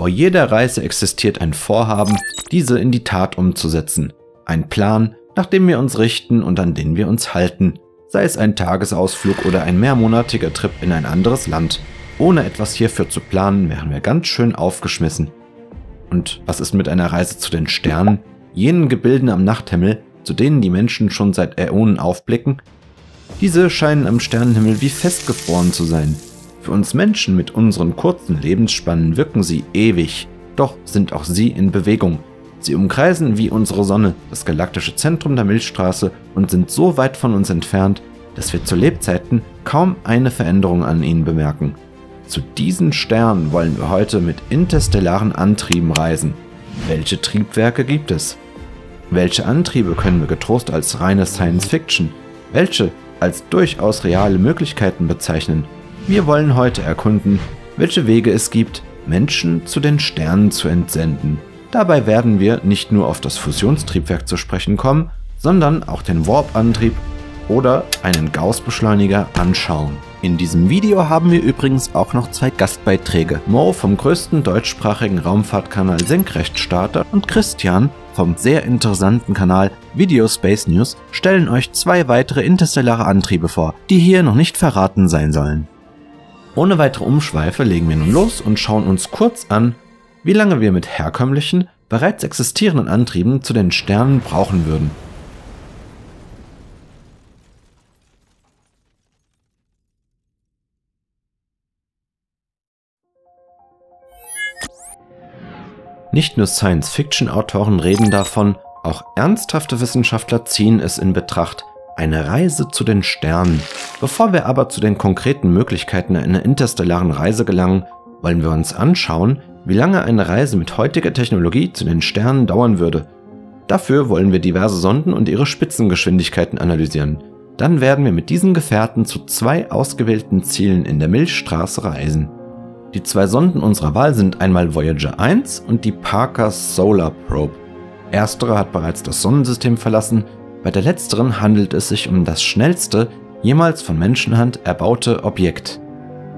Vor jeder Reise existiert ein Vorhaben, diese in die Tat umzusetzen. Ein Plan, nach dem wir uns richten und an den wir uns halten. Sei es ein Tagesausflug oder ein mehrmonatiger Trip in ein anderes Land. Ohne etwas hierfür zu planen, wären wir ganz schön aufgeschmissen. Und was ist mit einer Reise zu den Sternen, jenen Gebilden am Nachthimmel, zu denen die Menschen schon seit Äonen aufblicken? Diese scheinen am Sternenhimmel wie festgefroren zu sein. Für uns Menschen mit unseren kurzen Lebensspannen wirken sie ewig, doch sind auch sie in Bewegung. Sie umkreisen wie unsere Sonne das galaktische Zentrum der Milchstraße und sind so weit von uns entfernt, dass wir zu Lebzeiten kaum eine Veränderung an ihnen bemerken. Zu diesen Sternen wollen wir heute mit interstellaren Antrieben reisen. Welche Triebwerke gibt es? Welche Antriebe können wir getrost als reine Science Fiction, welche als durchaus reale Möglichkeiten bezeichnen? Wir wollen heute erkunden, welche Wege es gibt, Menschen zu den Sternen zu entsenden. Dabei werden wir nicht nur auf das Fusionstriebwerk zu sprechen kommen, sondern auch den Warp-Antrieb oder einen Gauß-Beschleuniger anschauen. In diesem Video haben wir übrigens auch noch zwei Gastbeiträge. Mo vom größten deutschsprachigen Raumfahrtkanal Senkrechtstarter und Christian vom sehr interessanten Kanal Video Space News stellen euch zwei weitere interstellare Antriebe vor, die hier noch nicht verraten sein sollen. Ohne weitere Umschweife legen wir nun los und schauen uns kurz an, wie lange wir mit herkömmlichen, bereits existierenden Antrieben zu den Sternen brauchen würden. Nicht nur Science-Fiction-Autoren reden davon, auch ernsthafte Wissenschaftler ziehen es in Betracht, eine Reise zu den Sternen. Bevor wir aber zu den konkreten Möglichkeiten einer interstellaren Reise gelangen, wollen wir uns anschauen, wie lange eine Reise mit heutiger Technologie zu den Sternen dauern würde. Dafür wollen wir diverse Sonden und ihre Spitzengeschwindigkeiten analysieren. Dann werden wir mit diesen Gefährten zu zwei ausgewählten Zielen in der Milchstraße reisen. Die zwei Sonden unserer Wahl sind einmal Voyager 1 und die Parker Solar Probe. Erstere hat bereits das Sonnensystem verlassen, bei der letzteren handelt es sich um das schnellste, jemals von Menschenhand erbaute Objekt.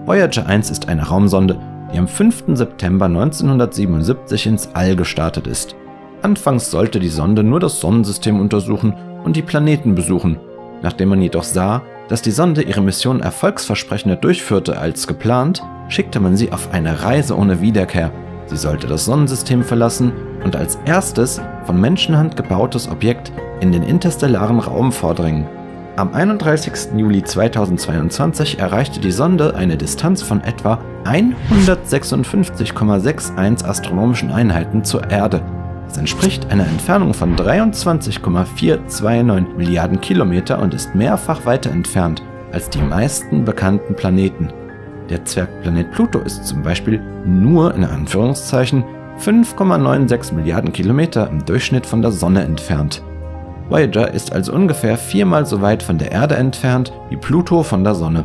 Voyager 1 ist eine Raumsonde, die am 5. September 1977 ins All gestartet ist. Anfangs sollte die Sonde nur das Sonnensystem untersuchen und die Planeten besuchen. Nachdem man jedoch sah, dass die Sonde ihre Mission erfolgsversprechender durchführte als geplant, schickte man sie auf eine Reise ohne Wiederkehr. Sie sollte das Sonnensystem verlassen und als erstes von Menschenhand gebautes Objekt in den interstellaren Raum vordringen. Am 31. Juli 2022 erreichte die Sonde eine Distanz von etwa 156,61 astronomischen Einheiten zur Erde. Das entspricht einer Entfernung von 23,429 Milliarden Kilometer und ist mehrfach weiter entfernt als die meisten bekannten Planeten. Der Zwergplanet Pluto ist zum Beispiel nur in Anführungszeichen 5,96 Milliarden Kilometer im Durchschnitt von der Sonne entfernt. Voyager ist also ungefähr viermal so weit von der Erde entfernt wie Pluto von der Sonne.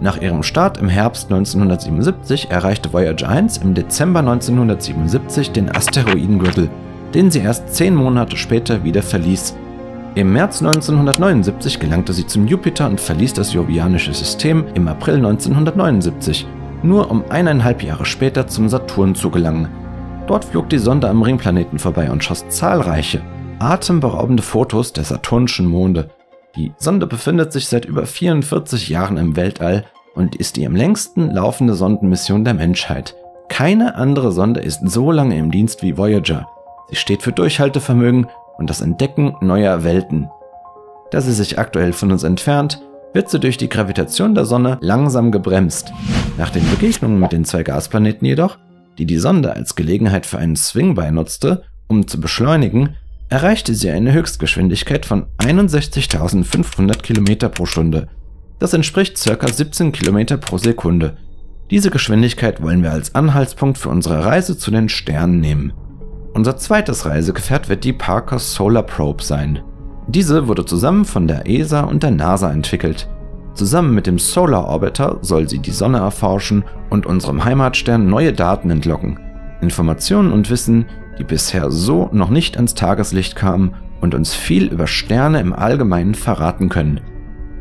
Nach ihrem Start im Herbst 1977 erreichte Voyager 1 im Dezember 1977 den Asteroidengürtel, den sie erst 10 Monate später wieder verließ. Im März 1979 gelangte sie zum Jupiter und verließ das jovianische System im April 1979, nur um 1,5 Jahre später zum Saturn zu gelangen. Dort flog die Sonde am Ringplaneten vorbei und schoss zahlreiche, atemberaubende Fotos der saturnischen Monde. Die Sonde befindet sich seit über 44 Jahren im Weltall und ist die am längsten laufende Sondenmission der Menschheit. Keine andere Sonde ist so lange im Dienst wie Voyager. Sie steht für Durchhaltevermögen und das Entdecken neuer Welten. Da sie sich aktuell von uns entfernt, wird sie durch die Gravitation der Sonne langsam gebremst. Nach den Begegnungen mit den zwei Gasplaneten jedoch, die die Sonde als Gelegenheit für einen Swing-By nutzte, um zu beschleunigen, erreichte sie eine Höchstgeschwindigkeit von 61.500 km pro Stunde. Das entspricht ca. 17 km pro Sekunde. Diese Geschwindigkeit wollen wir als Anhaltspunkt für unsere Reise zu den Sternen nehmen. Unser zweites Reisegefährt wird die Parker Solar Probe sein. Diese wurde zusammen von der ESA und der NASA entwickelt. Zusammen mit dem Solar Orbiter soll sie die Sonne erforschen und unserem Heimatstern neue Daten entlocken. Informationen und Wissen, die bisher so noch nicht ans Tageslicht kamen und uns viel über Sterne im Allgemeinen verraten können.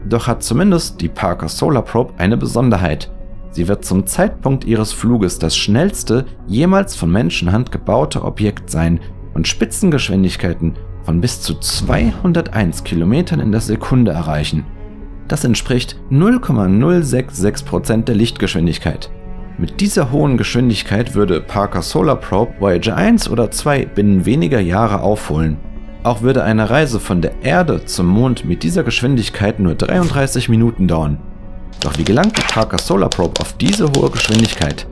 Doch hat zumindest die Parker Solar Probe eine Besonderheit. Sie wird zum Zeitpunkt ihres Fluges das schnellste jemals von Menschenhand gebaute Objekt sein und Spitzengeschwindigkeiten von bis zu 201 Kilometern in der Sekunde erreichen. Das entspricht 0,066% der Lichtgeschwindigkeit. Mit dieser hohen Geschwindigkeit würde Parker Solar Probe Voyager 1 oder 2 binnen weniger Jahre aufholen. Auch würde eine Reise von der Erde zum Mond mit dieser Geschwindigkeit nur 33 Minuten dauern. Doch wie gelangt die Parker Solar Probe auf diese hohe Geschwindigkeit?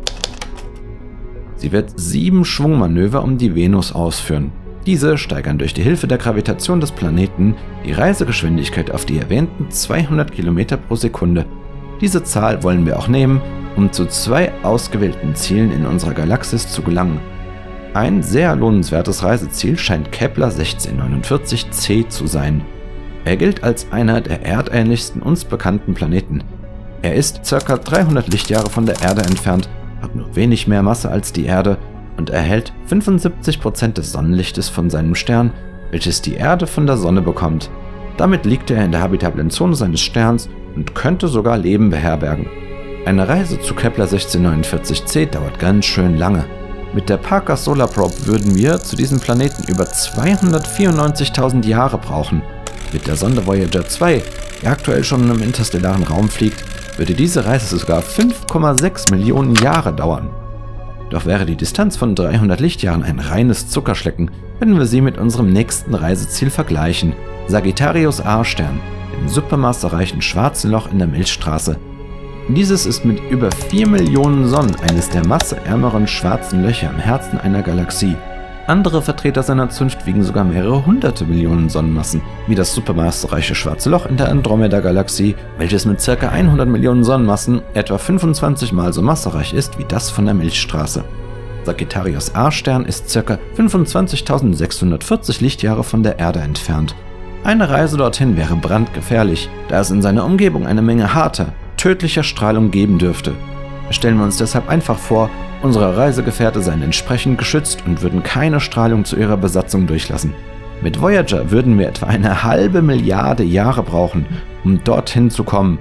Sie wird 7 Schwungmanöver um die Venus ausführen. Diese steigern durch die Hilfe der Gravitation des Planeten die Reisegeschwindigkeit auf die erwähnten 200 Kilometer pro Sekunde. Diese Zahl wollen wir auch nehmen, um zu 2 ausgewählten Zielen in unserer Galaxis zu gelangen. Ein sehr lohnenswertes Reiseziel scheint Kepler 1649 c zu sein. Er gilt als einer der erdähnlichsten uns bekannten Planeten. Er ist ca. 300 Lichtjahre von der Erde entfernt, hat nur wenig mehr Masse als die Erde und erhält 75% des Sonnenlichtes von seinem Stern, welches die Erde von der Sonne bekommt. Damit liegt er in der habitablen Zone seines Sterns und könnte sogar Leben beherbergen. Eine Reise zu Kepler 1649 c dauert ganz schön lange. Mit der Parker Solar Probe würden wir zu diesem Planeten über 294.000 Jahre brauchen. Mit der Sonde Voyager 2, die aktuell schon im interstellaren Raum fliegt, würde diese Reise sogar 5,6 Millionen Jahre dauern. Doch wäre die Distanz von 300 Lichtjahren ein reines Zuckerschlecken, wenn wir sie mit unserem nächsten Reiseziel vergleichen, Sagittarius A*, im supermassereichen schwarzen Loch in der Milchstraße. Dieses ist mit über 4 Millionen Sonnen eines der masseärmeren schwarzen Löcher im Herzen einer Galaxie. Andere Vertreter seiner Zunft wiegen sogar mehrere hunderte Millionen Sonnenmassen, wie das supermassereiche schwarze Loch in der Andromeda-Galaxie, welches mit ca. 100 Millionen Sonnenmassen etwa 25 mal so massereich ist wie das von der Milchstraße. Sagittarius A* ist ca. 25.640 Lichtjahre von der Erde entfernt. Eine Reise dorthin wäre brandgefährlich, da es in seiner Umgebung eine Menge harter, tödlicher Strahlung geben dürfte. Stellen wir uns deshalb einfach vor, unsere Reisegefährte seien entsprechend geschützt und würden keine Strahlung zu ihrer Besatzung durchlassen. Mit Voyager würden wir etwa eine halbe Milliarde Jahre brauchen, um dorthin zu kommen.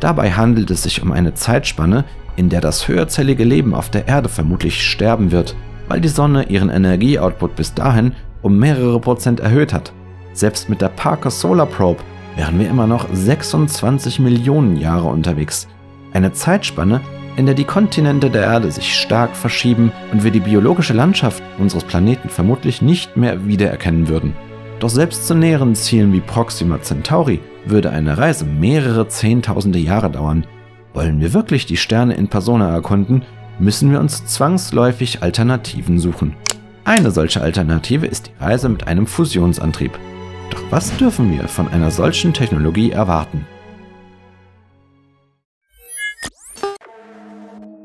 Dabei handelt es sich um eine Zeitspanne, in der das höherzellige Leben auf der Erde vermutlich sterben wird, weil die Sonne ihren Energieoutput bis dahin um mehrere Prozent erhöht hat. Selbst mit der Parker Solar Probe wären wir immer noch 26 Millionen Jahre unterwegs. Eine Zeitspanne, in der die Kontinente der Erde sich stark verschieben und wir die biologische Landschaft unseres Planeten vermutlich nicht mehr wiedererkennen würden. Doch selbst zu näheren Zielen wie Proxima Centauri würde eine Reise mehrere Zehntausende Jahre dauern. Wollen wir wirklich die Sterne in Persona erkunden, müssen wir uns zwangsläufig Alternativen suchen. Eine solche Alternative ist die Reise mit einem Fusionsantrieb. Doch was dürfen wir von einer solchen Technologie erwarten?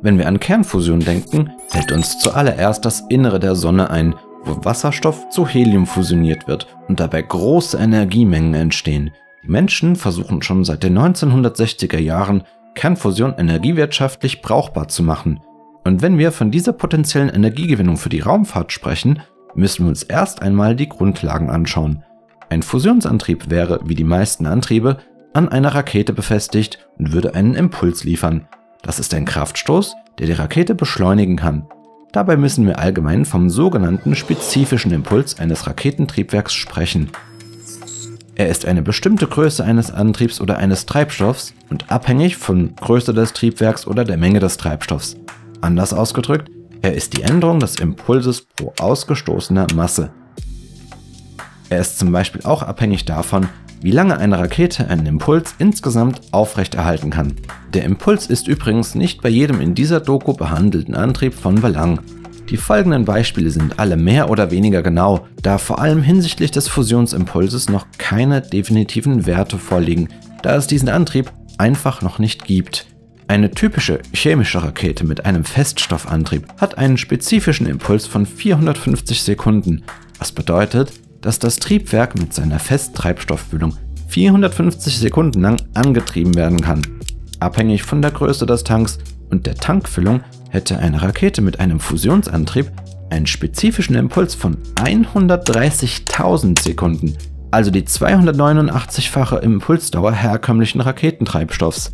Wenn wir an Kernfusion denken, fällt uns zuallererst das Innere der Sonne ein, wo Wasserstoff zu Helium fusioniert wird und dabei große Energiemengen entstehen. Die Menschen versuchen schon seit den 1960er Jahren, Kernfusion energiewirtschaftlich brauchbar zu machen. Und wenn wir von dieser potenziellen Energiegewinnung für die Raumfahrt sprechen, müssen wir uns erst einmal die Grundlagen anschauen. Ein Fusionsantrieb wäre, wie die meisten Antriebe, an einer Rakete befestigt und würde einen Impuls liefern. Das ist ein Kraftstoß, der die Rakete beschleunigen kann. Dabei müssen wir allgemein vom sogenannten spezifischen Impuls eines Raketentriebwerks sprechen. Er ist eine bestimmte Größe eines Antriebs oder eines Treibstoffs und abhängig von Größe des Triebwerks oder der Menge des Treibstoffs. Anders ausgedrückt, er ist die Änderung des Impulses pro ausgestoßener Masse. Er ist zum Beispiel auch abhängig davon, wie lange eine Rakete einen Impuls insgesamt aufrechterhalten kann. Der Impuls ist übrigens nicht bei jedem in dieser Doku behandelten Antrieb von Belang. Die folgenden Beispiele sind alle mehr oder weniger genau, da vor allem hinsichtlich des Fusionsimpulses noch keine definitiven Werte vorliegen, da es diesen Antrieb einfach noch nicht gibt. Eine typische chemische Rakete mit einem Feststoffantrieb hat einen spezifischen Impuls von 450 Sekunden, was bedeutet, dass das Triebwerk mit seiner Festtreibstofffüllung 450 Sekunden lang angetrieben werden kann. Abhängig von der Größe des Tanks und der Tankfüllung hätte eine Rakete mit einem Fusionsantrieb einen spezifischen Impuls von 130.000 Sekunden, also die 289-fache Impulsdauer herkömmlichen Raketentreibstoffs.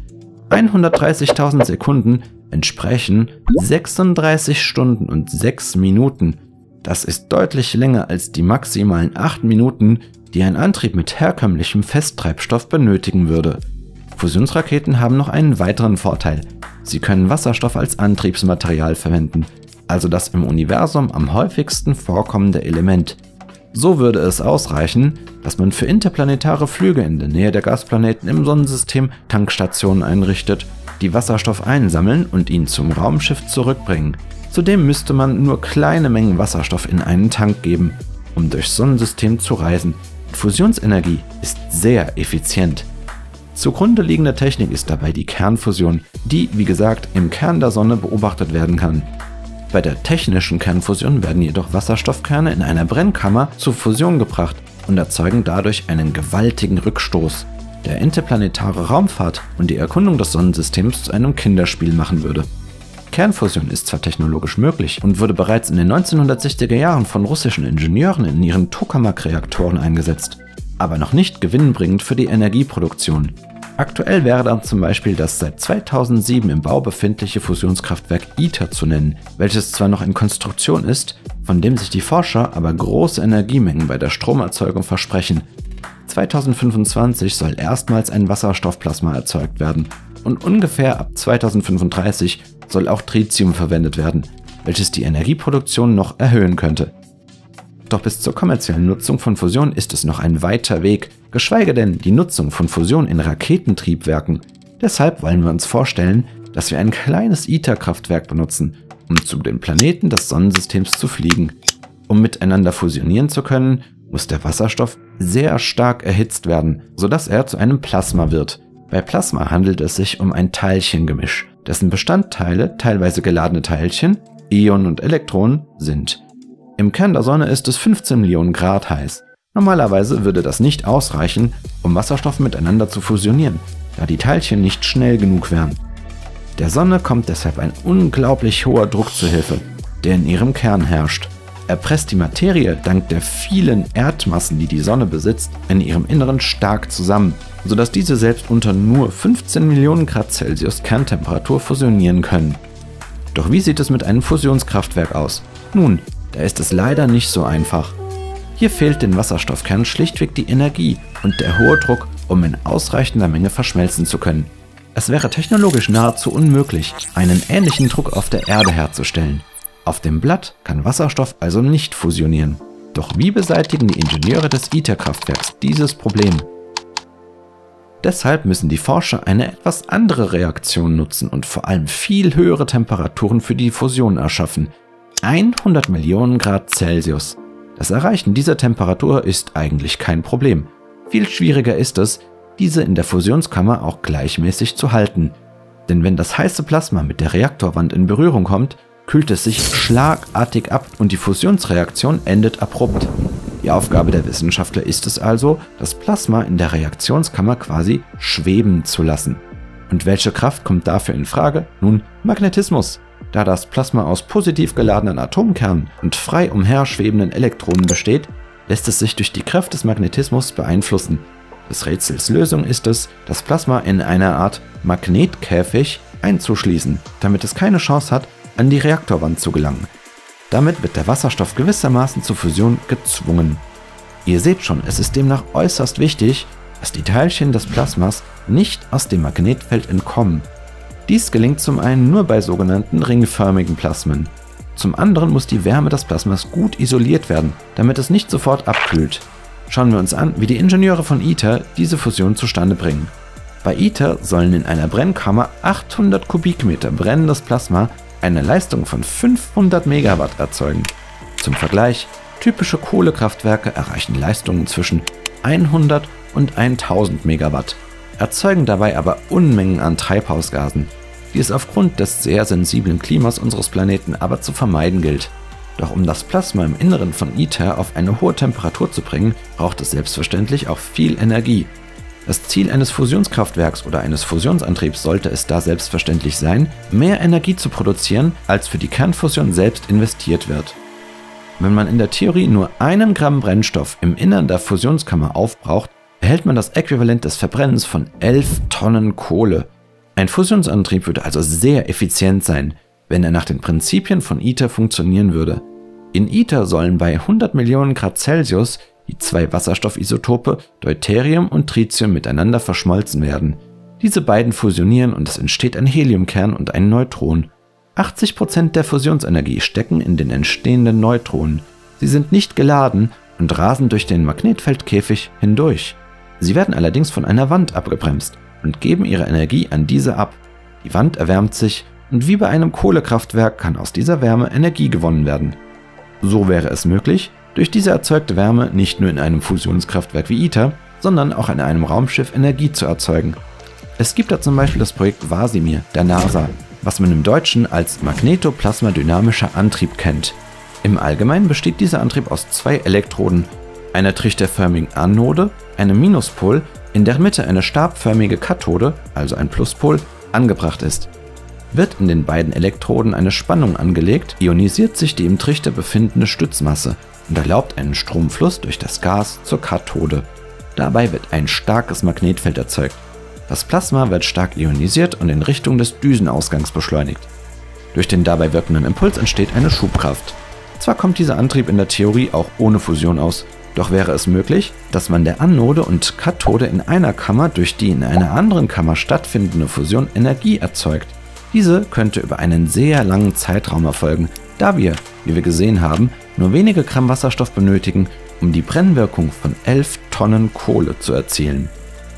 130.000 Sekunden entsprechen 36 Stunden und 6 Minuten. Das ist deutlich länger als die maximalen 8 Minuten, die ein Antrieb mit herkömmlichem Festtreibstoff benötigen würde. Fusionsraketen haben noch einen weiteren Vorteil. Sie können Wasserstoff als Antriebsmaterial verwenden, also das im Universum am häufigsten vorkommende Element. So würde es ausreichen, dass man für interplanetare Flüge in der Nähe der Gasplaneten im Sonnensystem Tankstationen einrichtet, die Wasserstoff einsammeln und ihn zum Raumschiff zurückbringen. Zudem müsste man nur kleine Mengen Wasserstoff in einen Tank geben, um durchs Sonnensystem zu reisen. Fusionsenergie ist sehr effizient. Zugrunde liegende Technik ist dabei die Kernfusion, die, wie gesagt, im Kern der Sonne beobachtet werden kann. Bei der technischen Kernfusion werden jedoch Wasserstoffkerne in einer Brennkammer zur Fusion gebracht und erzeugen dadurch einen gewaltigen Rückstoß, der interplanetare Raumfahrt und die Erkundung des Sonnensystems zu einem Kinderspiel machen würde. Kernfusion ist zwar technologisch möglich und wurde bereits in den 1960er Jahren von russischen Ingenieuren in ihren Tokamak-Reaktoren eingesetzt, aber noch nicht gewinnbringend für die Energieproduktion. Aktuell wäre dann zum Beispiel das seit 2007 im Bau befindliche Fusionskraftwerk ITER zu nennen, welches zwar noch in Konstruktion ist, von dem sich die Forscher aber große Energiemengen bei der Stromerzeugung versprechen. 2025 soll erstmals ein Wasserstoffplasma erzeugt werden und ungefähr ab 2035 soll auch Tritium verwendet werden, welches die Energieproduktion noch erhöhen könnte. Doch bis zur kommerziellen Nutzung von Fusion ist es noch ein weiter Weg, geschweige denn die Nutzung von Fusion in Raketentriebwerken. Deshalb wollen wir uns vorstellen, dass wir ein kleines ITER-Kraftwerk benutzen, um zu den Planeten des Sonnensystems zu fliegen. Um miteinander fusionieren zu können, muss der Wasserstoff sehr stark erhitzt werden, sodass er zu einem Plasma wird. Bei Plasma handelt es sich um ein Teilchengemisch, dessen Bestandteile, teilweise geladene Teilchen, Ionen und Elektronen, sind. Im Kern der Sonne ist es 15 Millionen Grad heiß. Normalerweise würde das nicht ausreichen, um Wasserstoff miteinander zu fusionieren, da die Teilchen nicht schnell genug wären. Der Sonne kommt deshalb ein unglaublich hoher Druck zu Hilfe, der in ihrem Kern herrscht. Er presst die Materie dank der vielen Erdmassen, die die Sonne besitzt, in ihrem Inneren stark zusammen, sodass diese selbst unter nur 15 Millionen Grad Celsius Kerntemperatur fusionieren können. Doch wie sieht es mit einem Fusionskraftwerk aus? Nun, da ist es leider nicht so einfach. Hier fehlt den Wasserstoffkern schlichtweg die Energie und der hohe Druck, um in ausreichender Menge verschmelzen zu können. Es wäre technologisch nahezu unmöglich, einen ähnlichen Druck auf der Erde herzustellen. Auf dem Blatt kann Wasserstoff also nicht fusionieren. Doch wie beseitigen die Ingenieure des ITER-Kraftwerks dieses Problem? Deshalb müssen die Forscher eine etwas andere Reaktion nutzen und vor allem viel höhere Temperaturen für die Fusion erschaffen. 100 Millionen Grad Celsius. Das Erreichen dieser Temperatur ist eigentlich kein Problem. Viel schwieriger ist es, diese in der Fusionskammer auch gleichmäßig zu halten. Denn wenn das heiße Plasma mit der Reaktorwand in Berührung kommt, kühlt es sich schlagartig ab und die Fusionsreaktion endet abrupt. Die Aufgabe der Wissenschaftler ist es also, das Plasma in der Reaktionskammer quasi schweben zu lassen. Und welche Kraft kommt dafür in Frage? Nun, Magnetismus. Da das Plasma aus positiv geladenen Atomkernen und frei umherschwebenden Elektronen besteht, lässt es sich durch die Kraft des Magnetismus beeinflussen. Des Rätsels Lösung ist es, das Plasma in einer Art Magnetkäfig einzuschließen, damit es keine Chance hat, an die Reaktorwand zu gelangen. Damit wird der Wasserstoff gewissermaßen zur Fusion gezwungen. Ihr seht schon, es ist demnach äußerst wichtig, dass die Teilchen des Plasmas nicht aus dem Magnetfeld entkommen. Dies gelingt zum einen nur bei sogenannten ringförmigen Plasmen. Zum anderen muss die Wärme des Plasmas gut isoliert werden, damit es nicht sofort abkühlt. Schauen wir uns an, wie die Ingenieure von ITER diese Fusion zustande bringen. Bei ITER sollen in einer Brennkammer 800 Kubikmeter brennendes Plasma eine Leistung von 500 Megawatt erzeugen. Zum Vergleich, typische Kohlekraftwerke erreichen Leistungen zwischen 100 und 1000 Megawatt. Erzeugen dabei aber Unmengen an Treibhausgasen, die es aufgrund des sehr sensiblen Klimas unseres Planeten aber zu vermeiden gilt. Doch um das Plasma im Inneren von ITER auf eine hohe Temperatur zu bringen, braucht es selbstverständlich auch viel Energie. Das Ziel eines Fusionskraftwerks oder eines Fusionsantriebs sollte es da selbstverständlich sein, mehr Energie zu produzieren, als für die Kernfusion selbst investiert wird. Wenn man in der Theorie nur 1 Gramm Brennstoff im Innern der Fusionskammer aufbraucht, erhält man das Äquivalent des Verbrennens von 11 Tonnen Kohle. Ein Fusionsantrieb würde also sehr effizient sein, wenn er nach den Prinzipien von ITER funktionieren würde. In ITER sollen bei 100 Millionen Grad Celsius die zwei Wasserstoffisotope Deuterium und Tritium miteinander verschmolzen werden. Diese beiden fusionieren und es entsteht ein Heliumkern und ein Neutron. 80% der Fusionsenergie stecken in den entstehenden Neutronen. Sie sind nicht geladen und rasen durch den Magnetfeldkäfig hindurch. Sie werden allerdings von einer Wand abgebremst und geben ihre Energie an diese ab. Die Wand erwärmt sich und wie bei einem Kohlekraftwerk kann aus dieser Wärme Energie gewonnen werden. So wäre es möglich, durch diese erzeugte Wärme nicht nur in einem Fusionskraftwerk wie ITER, sondern auch in einem Raumschiff Energie zu erzeugen. Es gibt da zum Beispiel das Projekt VASIMR der NASA, was man im Deutschen als magnetoplasmadynamischer Antrieb kennt. Im Allgemeinen besteht dieser Antrieb aus zwei Elektroden, einer trichterförmigen Anode, einem Minuspol, in deren Mitte eine stabförmige Kathode, also ein Pluspol, angebracht ist. Wird in den beiden Elektroden eine Spannung angelegt, ionisiert sich die im Trichter befindende Stützmasse und erlaubt einen Stromfluss durch das Gas zur Kathode. Dabei wird ein starkes Magnetfeld erzeugt. Das Plasma wird stark ionisiert und in Richtung des Düsenausgangs beschleunigt. Durch den dabei wirkenden Impuls entsteht eine Schubkraft. Zwar kommt dieser Antrieb in der Theorie auch ohne Fusion aus, doch wäre es möglich, dass man der Anode und Kathode in einer Kammer durch die in einer anderen Kammer stattfindende Fusion Energie erzeugt. Diese könnte über einen sehr langen Zeitraum erfolgen, da wir, wie wir gesehen haben, nur wenige Gramm Wasserstoff benötigen, um die Brennwirkung von 11 Tonnen Kohle zu erzielen.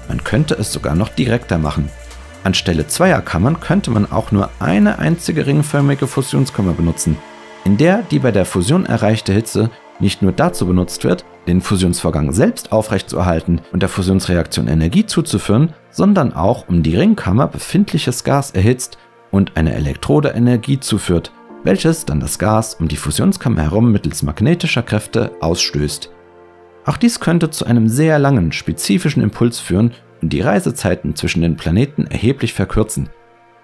Man könnte es sogar noch direkter machen. Anstelle zweier Kammern könnte man auch nur eine einzige ringförmige Fusionskammer benutzen, in der die bei der Fusion erreichte Hitze nicht nur dazu benutzt wird, den Fusionsvorgang selbst aufrechtzuerhalten und der Fusionsreaktion Energie zuzuführen, sondern auch um die Ringkammer befindliches Gas erhitzt und einer Elektrode Energie zuführt, welches dann das Gas um die Fusionskammer herum mittels magnetischer Kräfte ausstößt. Auch dies könnte zu einem sehr langen, spezifischen Impuls führen und die Reisezeiten zwischen den Planeten erheblich verkürzen.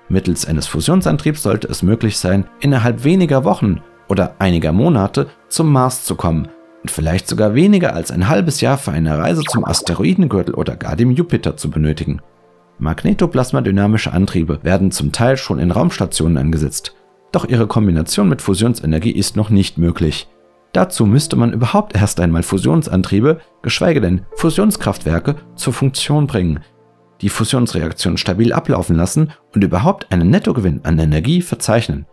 Mittels eines Fusionsantriebs sollte es möglich sein, innerhalb weniger Wochen oder einiger Monate zum Mars zu kommen und vielleicht sogar weniger als ein halbes Jahr für eine Reise zum Asteroidengürtel oder gar dem Jupiter zu benötigen. Magnetoplasmadynamische Antriebe werden zum Teil schon in Raumstationen eingesetzt, doch ihre Kombination mit Fusionsenergie ist noch nicht möglich. Dazu müsste man überhaupt erst einmal Fusionsantriebe, geschweige denn Fusionskraftwerke, zur Funktion bringen, die Fusionsreaktion stabil ablaufen lassen und überhaupt einen Nettogewinn an Energie verzeichnen.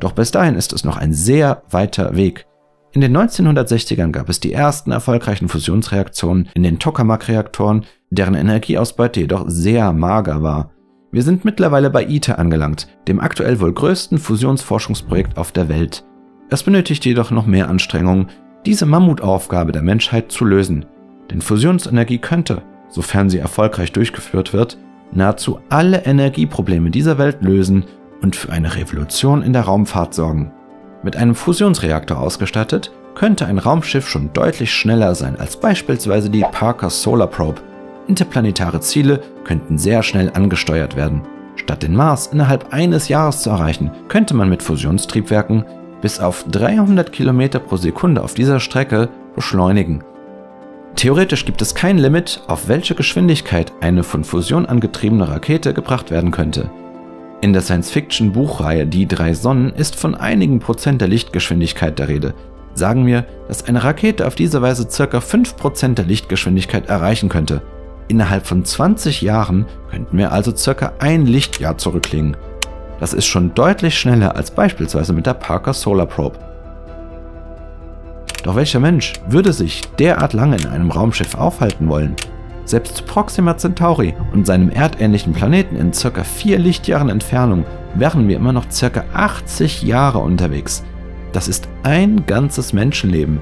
Doch bis dahin ist es noch ein sehr weiter Weg. In den 1960ern gab es die ersten erfolgreichen Fusionsreaktionen in den Tokamak-Reaktoren, deren Energieausbeute jedoch sehr mager war. Wir sind mittlerweile bei ITER angelangt, dem aktuell wohl größten Fusionsforschungsprojekt auf der Welt. Es benötigt jedoch noch mehr Anstrengungen, diese Mammutaufgabe der Menschheit zu lösen, denn Fusionsenergie könnte, sofern sie erfolgreich durchgeführt wird, nahezu alle Energieprobleme dieser Welt lösen und für eine Revolution in der Raumfahrt sorgen. Mit einem Fusionsreaktor ausgestattet, könnte ein Raumschiff schon deutlich schneller sein als beispielsweise die Parker Solar Probe. Interplanetare Ziele könnten sehr schnell angesteuert werden. Statt den Mars innerhalb eines Jahres zu erreichen, könnte man mit Fusionstriebwerken bis auf 300 km pro Sekunde auf dieser Strecke beschleunigen. Theoretisch gibt es kein Limit, auf welche Geschwindigkeit eine von Fusion angetriebene Rakete gebracht werden könnte. In der Science-Fiction-Buchreihe Die drei Sonnen ist von einigen Prozent der Lichtgeschwindigkeit der Rede. Sagen wir, dass eine Rakete auf diese Weise ca. 5% der Lichtgeschwindigkeit erreichen könnte. Innerhalb von 20 Jahren könnten wir also ca. ein Lichtjahr zurücklegen. Das ist schon deutlich schneller als beispielsweise mit der Parker Solar Probe. Doch welcher Mensch würde sich derart lange in einem Raumschiff aufhalten wollen? Selbst zu Proxima Centauri und seinem erdähnlichen Planeten in ca. 4 Lichtjahren Entfernung wären wir immer noch ca. 80 Jahre unterwegs. Das ist ein ganzes Menschenleben.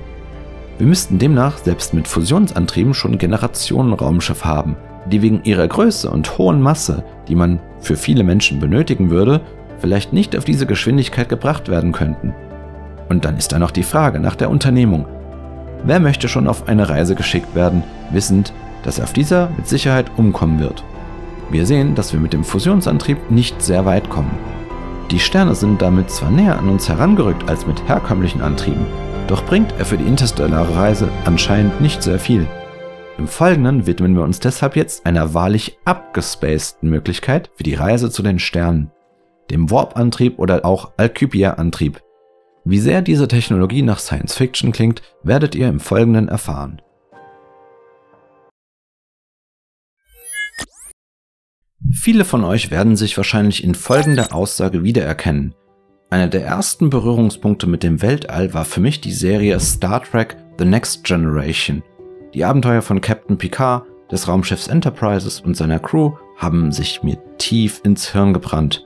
Wir müssten demnach selbst mit Fusionsantrieben schon Generationen-Raumschiff haben, die wegen ihrer Größe und hohen Masse, die man für viele Menschen benötigen würde, vielleicht nicht auf diese Geschwindigkeit gebracht werden könnten. Und dann ist da noch die Frage nach der Unternehmung. Wer möchte schon auf eine Reise geschickt werden, wissend, dass er auf dieser mit Sicherheit umkommen wird? Wir sehen, dass wir mit dem Fusionsantrieb nicht sehr weit kommen. Die Sterne sind damit zwar näher an uns herangerückt als mit herkömmlichen Antrieben, doch bringt er für die interstellare Reise anscheinend nicht sehr viel. Im Folgenden widmen wir uns deshalb jetzt einer wahrlich abgespaceden Möglichkeit für die Reise zu den Sternen, dem Warp-Antrieb oder auch Alcubierre-Antrieb. Wie sehr diese Technologie nach Science Fiction klingt, werdet ihr im Folgenden erfahren. Viele von euch werden sich wahrscheinlich in folgender Aussage wiedererkennen. Einer der ersten Berührungspunkte mit dem Weltall war für mich die Serie Star Trek The Next Generation. Die Abenteuer von Captain Picard, des Raumschiffs Enterprise und seiner Crew haben sich mir tief ins Hirn gebrannt.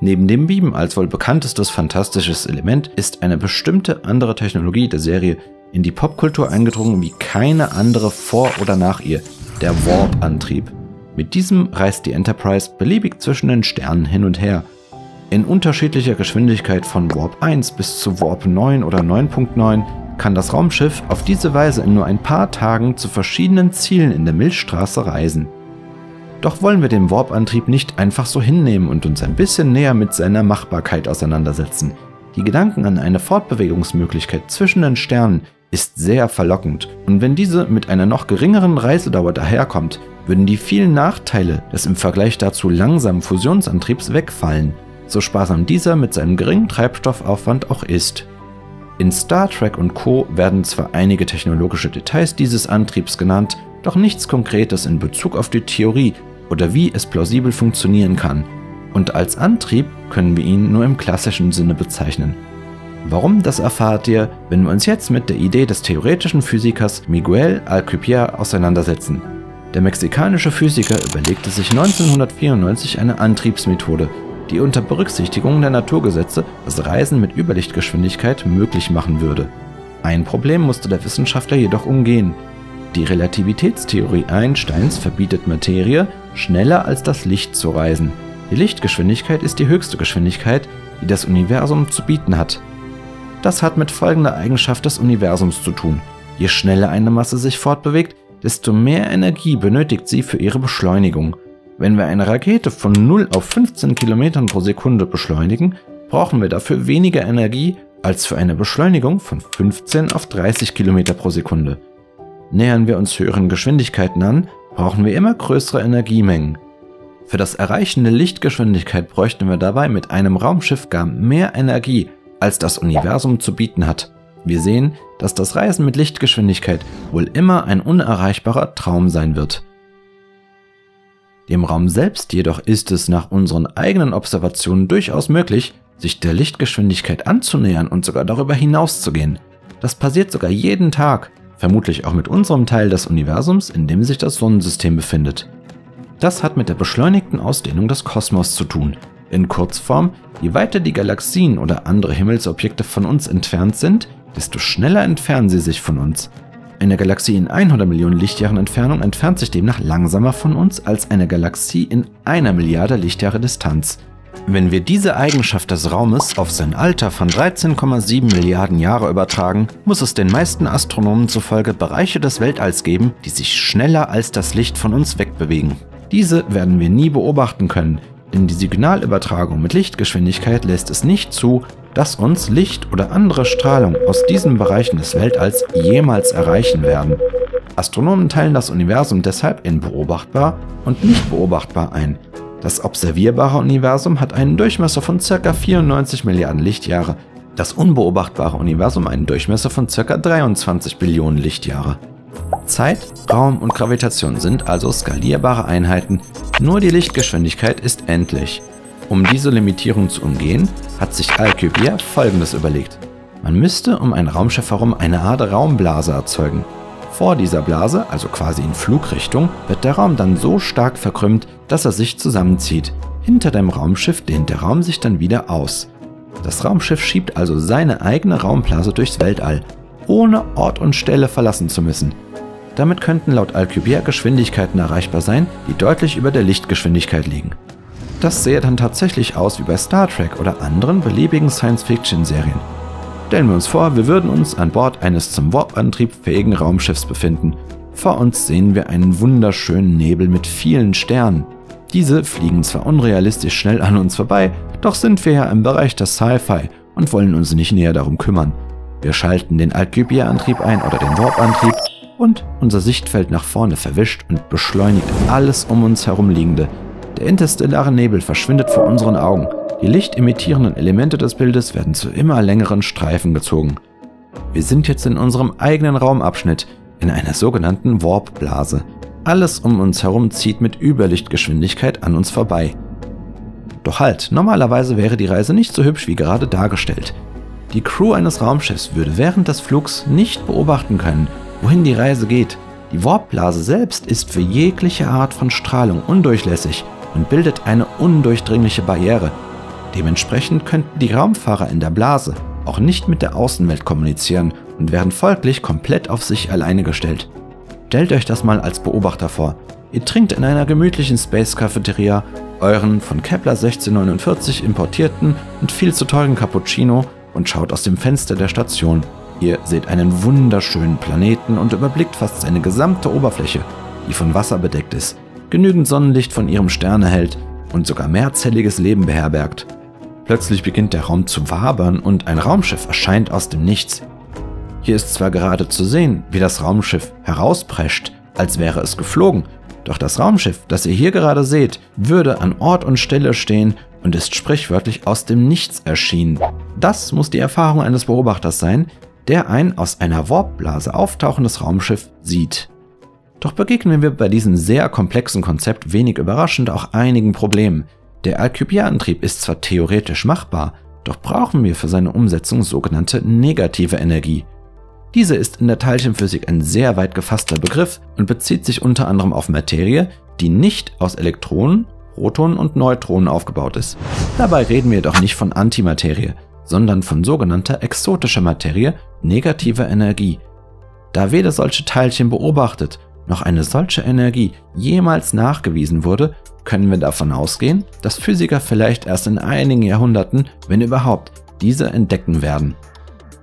Neben dem Beam als wohl bekanntestes fantastisches Element ist eine bestimmte andere Technologie der Serie in die Popkultur eingedrungen wie keine andere vor oder nach ihr, der Warp-Antrieb. Mit diesem reist die Enterprise beliebig zwischen den Sternen hin und her. In unterschiedlicher Geschwindigkeit von Warp 1 bis zu Warp 9 oder 9.9 kann das Raumschiff auf diese Weise in nur ein paar Tagen zu verschiedenen Zielen in der Milchstraße reisen. Doch wollen wir den Warp-Antrieb nicht einfach so hinnehmen und uns ein bisschen näher mit seiner Machbarkeit auseinandersetzen. Die Gedanken an eine Fortbewegungsmöglichkeit zwischen den Sternen ist sehr verlockend, und wenn diese mit einer noch geringeren Reisedauer daherkommt, würden die vielen Nachteile des im Vergleich dazu langsamen Fusionsantriebs wegfallen, so sparsam dieser mit seinem geringen Treibstoffaufwand auch ist. In Star Trek und Co. werden zwar einige technologische Details dieses Antriebs genannt, doch nichts Konkretes in Bezug auf die Theorie oder wie es plausibel funktionieren kann, und als Antrieb können wir ihn nur im klassischen Sinne bezeichnen. Warum, das erfahrt ihr, wenn wir uns jetzt mit der Idee des theoretischen Physikers Miguel Alcubierre auseinandersetzen. Der mexikanische Physiker überlegte sich 1994 eine Antriebsmethode, die unter Berücksichtigung der Naturgesetze das Reisen mit Überlichtgeschwindigkeit möglich machen würde. Ein Problem musste der Wissenschaftler jedoch umgehen. Die Relativitätstheorie Einsteins verbietet Materie, schneller als das Licht zu reisen. Die Lichtgeschwindigkeit ist die höchste Geschwindigkeit, die das Universum zu bieten hat. Das hat mit folgender Eigenschaft des Universums zu tun. Je schneller eine Masse sich fortbewegt, desto mehr Energie benötigt sie für ihre Beschleunigung. Wenn wir eine Rakete von 0 auf 15 km pro Sekunde beschleunigen, brauchen wir dafür weniger Energie als für eine Beschleunigung von 15 auf 30 km pro Sekunde. Nähern wir uns höheren Geschwindigkeiten an, brauchen wir immer größere Energiemengen. Für das Erreichen der Lichtgeschwindigkeit bräuchten wir dabei mit einem Raumschiff gar mehr Energie, als das Universum zu bieten hat. Wir sehen, dass das Reisen mit Lichtgeschwindigkeit wohl immer ein unerreichbarer Traum sein wird. Dem Raum selbst jedoch ist es nach unseren eigenen Observationen durchaus möglich, sich der Lichtgeschwindigkeit anzunähern und sogar darüber hinauszugehen. Das passiert sogar jeden Tag, vermutlich auch mit unserem Teil des Universums, in dem sich das Sonnensystem befindet. Das hat mit der beschleunigten Ausdehnung des Kosmos zu tun. In Kurzform, je weiter die Galaxien oder andere Himmelsobjekte von uns entfernt sind, desto schneller entfernen sie sich von uns. Eine Galaxie in 100 Millionen Lichtjahren Entfernung entfernt sich demnach langsamer von uns als eine Galaxie in einer Milliarde Lichtjahre Distanz. Wenn wir diese Eigenschaft des Raumes auf sein Alter von 13,7 Milliarden Jahre übertragen, muss es den meisten Astronomen zufolge Bereiche des Weltalls geben, die sich schneller als das Licht von uns wegbewegen. Diese werden wir nie beobachten können, denn die Signalübertragung mit Lichtgeschwindigkeit lässt es nicht zu, dass uns Licht oder andere Strahlung aus diesen Bereichen des Weltalls jemals erreichen werden. Astronomen teilen das Universum deshalb in beobachtbar und nicht beobachtbar ein. Das observierbare Universum hat einen Durchmesser von ca. 94 Milliarden Lichtjahre, das unbeobachtbare Universum einen Durchmesser von ca. 23 Billionen Lichtjahre. Zeit, Raum und Gravitation sind also skalierbare Einheiten, nur die Lichtgeschwindigkeit ist endlich. Um diese Limitierung zu umgehen, hat sich Alcubierre Folgendes überlegt. Man müsste um ein Raumschiff herum eine Art Raumblase erzeugen. Vor dieser Blase, also quasi in Flugrichtung, wird der Raum dann so stark verkrümmt, dass er sich zusammenzieht. Hinter dem Raumschiff dehnt der Raum sich dann wieder aus. Das Raumschiff schiebt also seine eigene Raumblase durchs Weltall, ohne Ort und Stelle verlassen zu müssen. Damit könnten laut Alcubierre Geschwindigkeiten erreichbar sein, die deutlich über der Lichtgeschwindigkeit liegen. Das sähe dann tatsächlich aus wie bei Star Trek oder anderen beliebigen Science-Fiction-Serien. Stellen wir uns vor, wir würden uns an Bord eines zum Warp-Antrieb fähigen Raumschiffs befinden. Vor uns sehen wir einen wunderschönen Nebel mit vielen Sternen. Diese fliegen zwar unrealistisch schnell an uns vorbei, doch sind wir ja im Bereich der Sci-Fi und wollen uns nicht näher darum kümmern. Wir schalten den Alcubierre-Antrieb ein oder den Warp-Antrieb und unser Sichtfeld nach vorne verwischt und beschleunigt alles um uns herumliegende. Der interstellare Nebel verschwindet vor unseren Augen. Die lichtemittierenden Elemente des Bildes werden zu immer längeren Streifen gezogen. Wir sind jetzt in unserem eigenen Raumabschnitt, in einer sogenannten Warp-Blase. Alles um uns herum zieht mit Überlichtgeschwindigkeit an uns vorbei. Doch halt, normalerweise wäre die Reise nicht so hübsch wie gerade dargestellt. Die Crew eines Raumschiffs würde während des Flugs nicht beobachten können, wohin die Reise geht. Die Warp-Blase selbst ist für jegliche Art von Strahlung undurchlässig und bildet eine undurchdringliche Barriere. Dementsprechend könnten die Raumfahrer in der Blase auch nicht mit der Außenwelt kommunizieren und werden folglich komplett auf sich alleine gestellt. Stellt euch das mal als Beobachter vor. Ihr trinkt in einer gemütlichen Space-Cafeteria euren von Kepler 1649 importierten und viel zu teuren Cappuccino und schaut aus dem Fenster der Station. Ihr seht einen wunderschönen Planeten und überblickt fast seine gesamte Oberfläche, die von Wasser bedeckt ist, genügend Sonnenlicht von ihrem Stern erhält und sogar mehrzelliges Leben beherbergt. Plötzlich beginnt der Raum zu wabern und ein Raumschiff erscheint aus dem Nichts. Hier ist zwar gerade zu sehen, wie das Raumschiff herausprescht, als wäre es geflogen, doch das Raumschiff, das ihr hier gerade seht, würde an Ort und Stelle stehen und ist sprichwörtlich aus dem Nichts erschienen. Das muss die Erfahrung eines Beobachters sein, der ein aus einer Warpblase auftauchendes Raumschiff sieht. Doch begegnen wir bei diesem sehr komplexen Konzept wenig überraschend auch einigen Problemen. Der Alcubierre-Antrieb ist zwar theoretisch machbar, doch brauchen wir für seine Umsetzung sogenannte negative Energie. Diese ist in der Teilchenphysik ein sehr weit gefasster Begriff und bezieht sich unter anderem auf Materie, die nicht aus Elektronen, Protonen und Neutronen aufgebaut ist. Dabei reden wir doch nicht von Antimaterie, sondern von sogenannter exotischer Materie, negativer Energie. Da weder solche Teilchen beobachtet, noch eine solche Energie jemals nachgewiesen wurde, können wir davon ausgehen, dass Physiker vielleicht erst in einigen Jahrhunderten, wenn überhaupt, diese entdecken werden.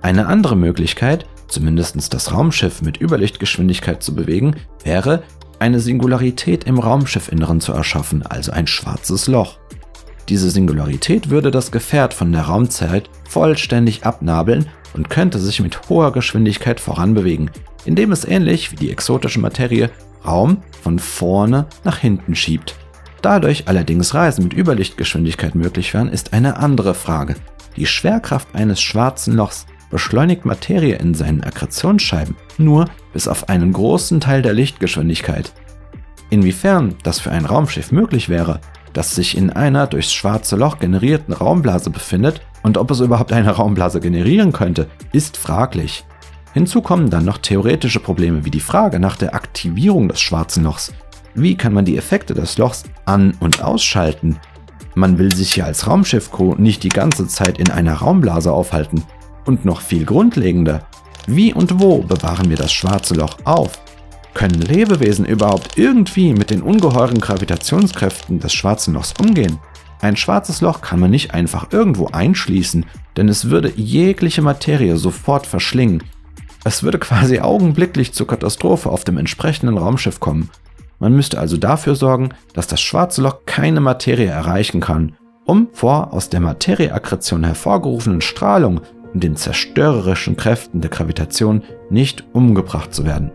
Eine andere Möglichkeit, zumindest das Raumschiff mit Überlichtgeschwindigkeit zu bewegen, wäre, eine Singularität im Raumschiffinneren zu erschaffen, also ein schwarzes Loch. Diese Singularität würde das Gefährt von der Raumzeit vollständig abnabeln und könnte sich mit hoher Geschwindigkeit voranbewegen, indem es ähnlich wie die exotische Materie Raum von vorne nach hinten schiebt. Dadurch allerdings Reisen mit Überlichtgeschwindigkeit möglich wären, ist eine andere Frage. Die Schwerkraft eines schwarzen Lochs beschleunigt Materie in seinen Akkretionsscheiben nur bis auf einen großen Teil der Lichtgeschwindigkeit. Inwiefern das für ein Raumschiff möglich wäre, das sich in einer durchs schwarze Loch generierten Raumblase befindet, und ob es überhaupt eine Raumblase generieren könnte, ist fraglich. Hinzu kommen dann noch theoretische Probleme wie die Frage nach der Aktivierung des schwarzen Lochs. Wie kann man die Effekte des Lochs an- und ausschalten? Man will sich hier als Raumschiff-Crew nicht die ganze Zeit in einer Raumblase aufhalten. Und noch viel grundlegender, wie und wo bewahren wir das schwarze Loch auf? Können Lebewesen überhaupt irgendwie mit den ungeheuren Gravitationskräften des schwarzen Lochs umgehen? Ein schwarzes Loch kann man nicht einfach irgendwo einschließen, denn es würde jegliche Materie sofort verschlingen. Es würde quasi augenblicklich zur Katastrophe auf dem entsprechenden Raumschiff kommen. Man müsste also dafür sorgen, dass das schwarze Loch keine Materie erreichen kann, um vor aus der Materieakkretion hervorgerufenen Strahlung und den zerstörerischen Kräften der Gravitation nicht umgebracht zu werden.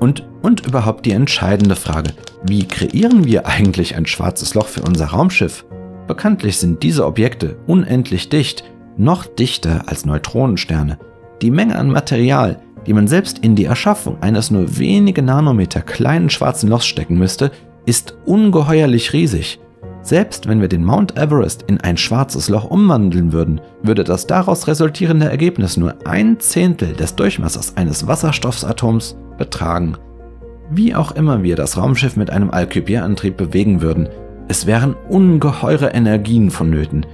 Und überhaupt die entscheidende Frage, wie kreieren wir eigentlich ein schwarzes Loch für unser Raumschiff? Bekanntlich sind diese Objekte unendlich dicht, noch dichter als Neutronensterne. Die Menge an Material, die man selbst in die Erschaffung eines nur wenige Nanometer kleinen schwarzen Lochs stecken müsste, ist ungeheuerlich riesig. Selbst wenn wir den Mount Everest in ein schwarzes Loch umwandeln würden, würde das daraus resultierende Ergebnis nur 1/10 des Durchmessers eines Wasserstoffsatoms betragen. Wie auch immer wir das Raumschiff mit einem Alcubierre-Antrieb bewegen würden, es wären ungeheure Energien vonnöten.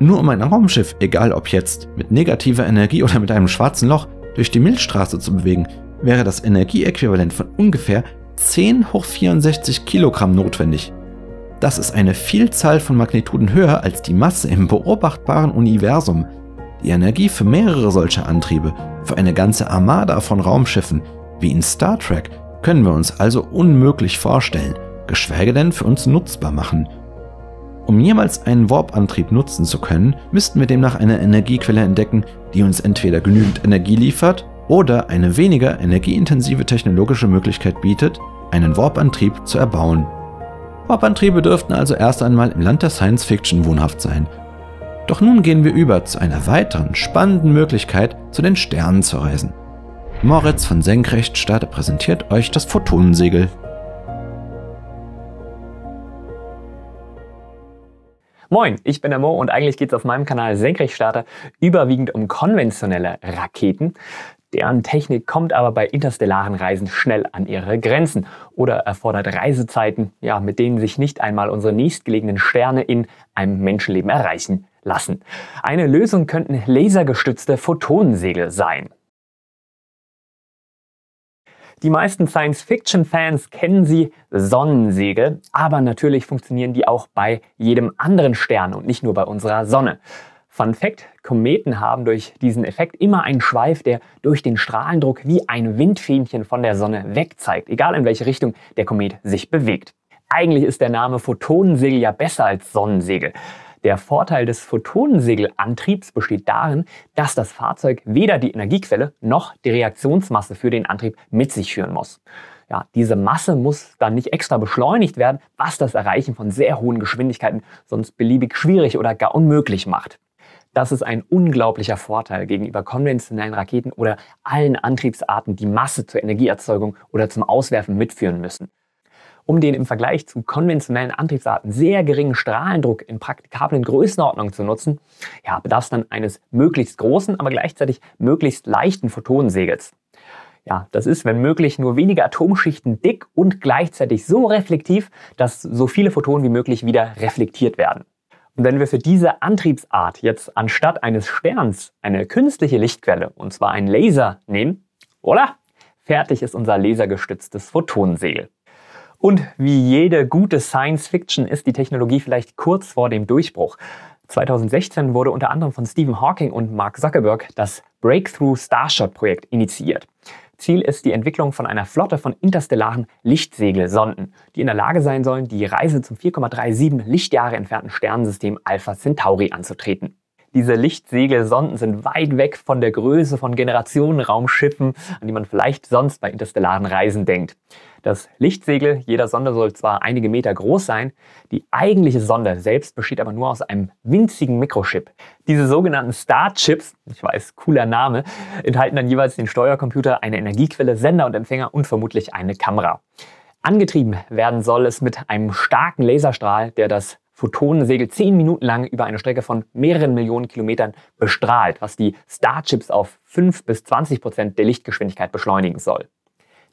Nur um ein Raumschiff, egal ob jetzt mit negativer Energie oder mit einem schwarzen Loch, durch die Milchstraße zu bewegen, wäre das Energieäquivalent von ungefähr 10⁴64 Kilogramm notwendig. Das ist eine Vielzahl von Magnituden höher als die Masse im beobachtbaren Universum. Die Energie für mehrere solcher Antriebe, für eine ganze Armada von Raumschiffen, wie in Star Trek, können wir uns also unmöglich vorstellen, geschweige denn für uns nutzbar machen. Um jemals einen Warp-Antrieb nutzen zu können, müssten wir demnach eine Energiequelle entdecken, die uns entweder genügend Energie liefert oder eine weniger energieintensive technologische Möglichkeit bietet, einen Warp-Antrieb zu erbauen. Warp-Antriebe dürften also erst einmal im Land der Science-Fiction wohnhaft sein. Doch nun gehen wir über zu einer weiteren spannenden Möglichkeit, zu den Sternen zu reisen. Moritz von Senkrechtstarter präsentiert euch das Photonensegel. Moin, ich bin der Mo und eigentlich geht es auf meinem Kanal Senkrechtstarter überwiegend um konventionelle Raketen. Deren Technik kommt aber bei interstellaren Reisen schnell an ihre Grenzen oder erfordert Reisezeiten, ja, mit denen sich nicht einmal unsere nächstgelegenen Sterne in einem Menschenleben erreichen lassen. Eine Lösung könnten lasergestützte Photonensegel sein. Die meisten Science-Fiction-Fans kennen sie, Sonnensegel, aber natürlich funktionieren die auch bei jedem anderen Stern und nicht nur bei unserer Sonne. Fun Fact: Kometen haben durch diesen Effekt immer einen Schweif, der durch den Strahlendruck wie ein Windfähnchen von der Sonne wegzeigt, egal in welche Richtung der Komet sich bewegt. Eigentlich ist der Name Photonensegel ja besser als Sonnensegel. Der Vorteil des Photonensegelantriebs besteht darin, dass das Fahrzeug weder die Energiequelle noch die Reaktionsmasse für den Antrieb mit sich führen muss. Ja, diese Masse muss dann nicht extra beschleunigt werden, was das Erreichen von sehr hohen Geschwindigkeiten sonst beliebig schwierig oder gar unmöglich macht. Das ist ein unglaublicher Vorteil gegenüber konventionellen Raketen oder allen Antriebsarten, die Masse zur Energieerzeugung oder zum Auswerfen mitführen müssen. Um den im Vergleich zu konventionellen Antriebsarten sehr geringen Strahlendruck in praktikablen Größenordnungen zu nutzen, ja, bedarf es dann eines möglichst großen, aber gleichzeitig möglichst leichten Photonensegels. Ja, das ist, wenn möglich, nur wenige Atomschichten dick und gleichzeitig so reflektiv, dass so viele Photonen wie möglich wieder reflektiert werden. Und wenn wir für diese Antriebsart jetzt anstatt eines Sterns eine künstliche Lichtquelle, und zwar einen Laser, nehmen, voilà, fertig ist unser lasergestütztes Photonensegel. Und wie jede gute Science-Fiction ist die Technologie vielleicht kurz vor dem Durchbruch. 2016 wurde unter anderem von Stephen Hawking und Mark Zuckerberg das Breakthrough Starshot Projekt initiiert. Ziel ist die Entwicklung von einer Flotte von interstellaren Lichtsegelsonden, die in der Lage sein sollen, die Reise zum 4,37 Lichtjahre entfernten Sternensystem Alpha Centauri anzutreten. Diese Lichtsegelsonden sind weit weg von der Größe von Generationenraumschiffen, an die man vielleicht sonst bei interstellaren Reisen denkt. Das Lichtsegel jeder Sonde soll zwar einige Meter groß sein, die eigentliche Sonde selbst besteht aber nur aus einem winzigen Mikrochip. Diese sogenannten Starchips, ich weiß, cooler Name, enthalten dann jeweils den Steuercomputer, eine Energiequelle, Sender und Empfänger und vermutlich eine Kamera. Angetrieben werden soll es mit einem starken Laserstrahl, der das Photonensegel 10 Minuten lang über eine Strecke von mehreren Millionen Kilometern bestrahlt, was die Starchips auf 5 bis 20% der Lichtgeschwindigkeit beschleunigen soll.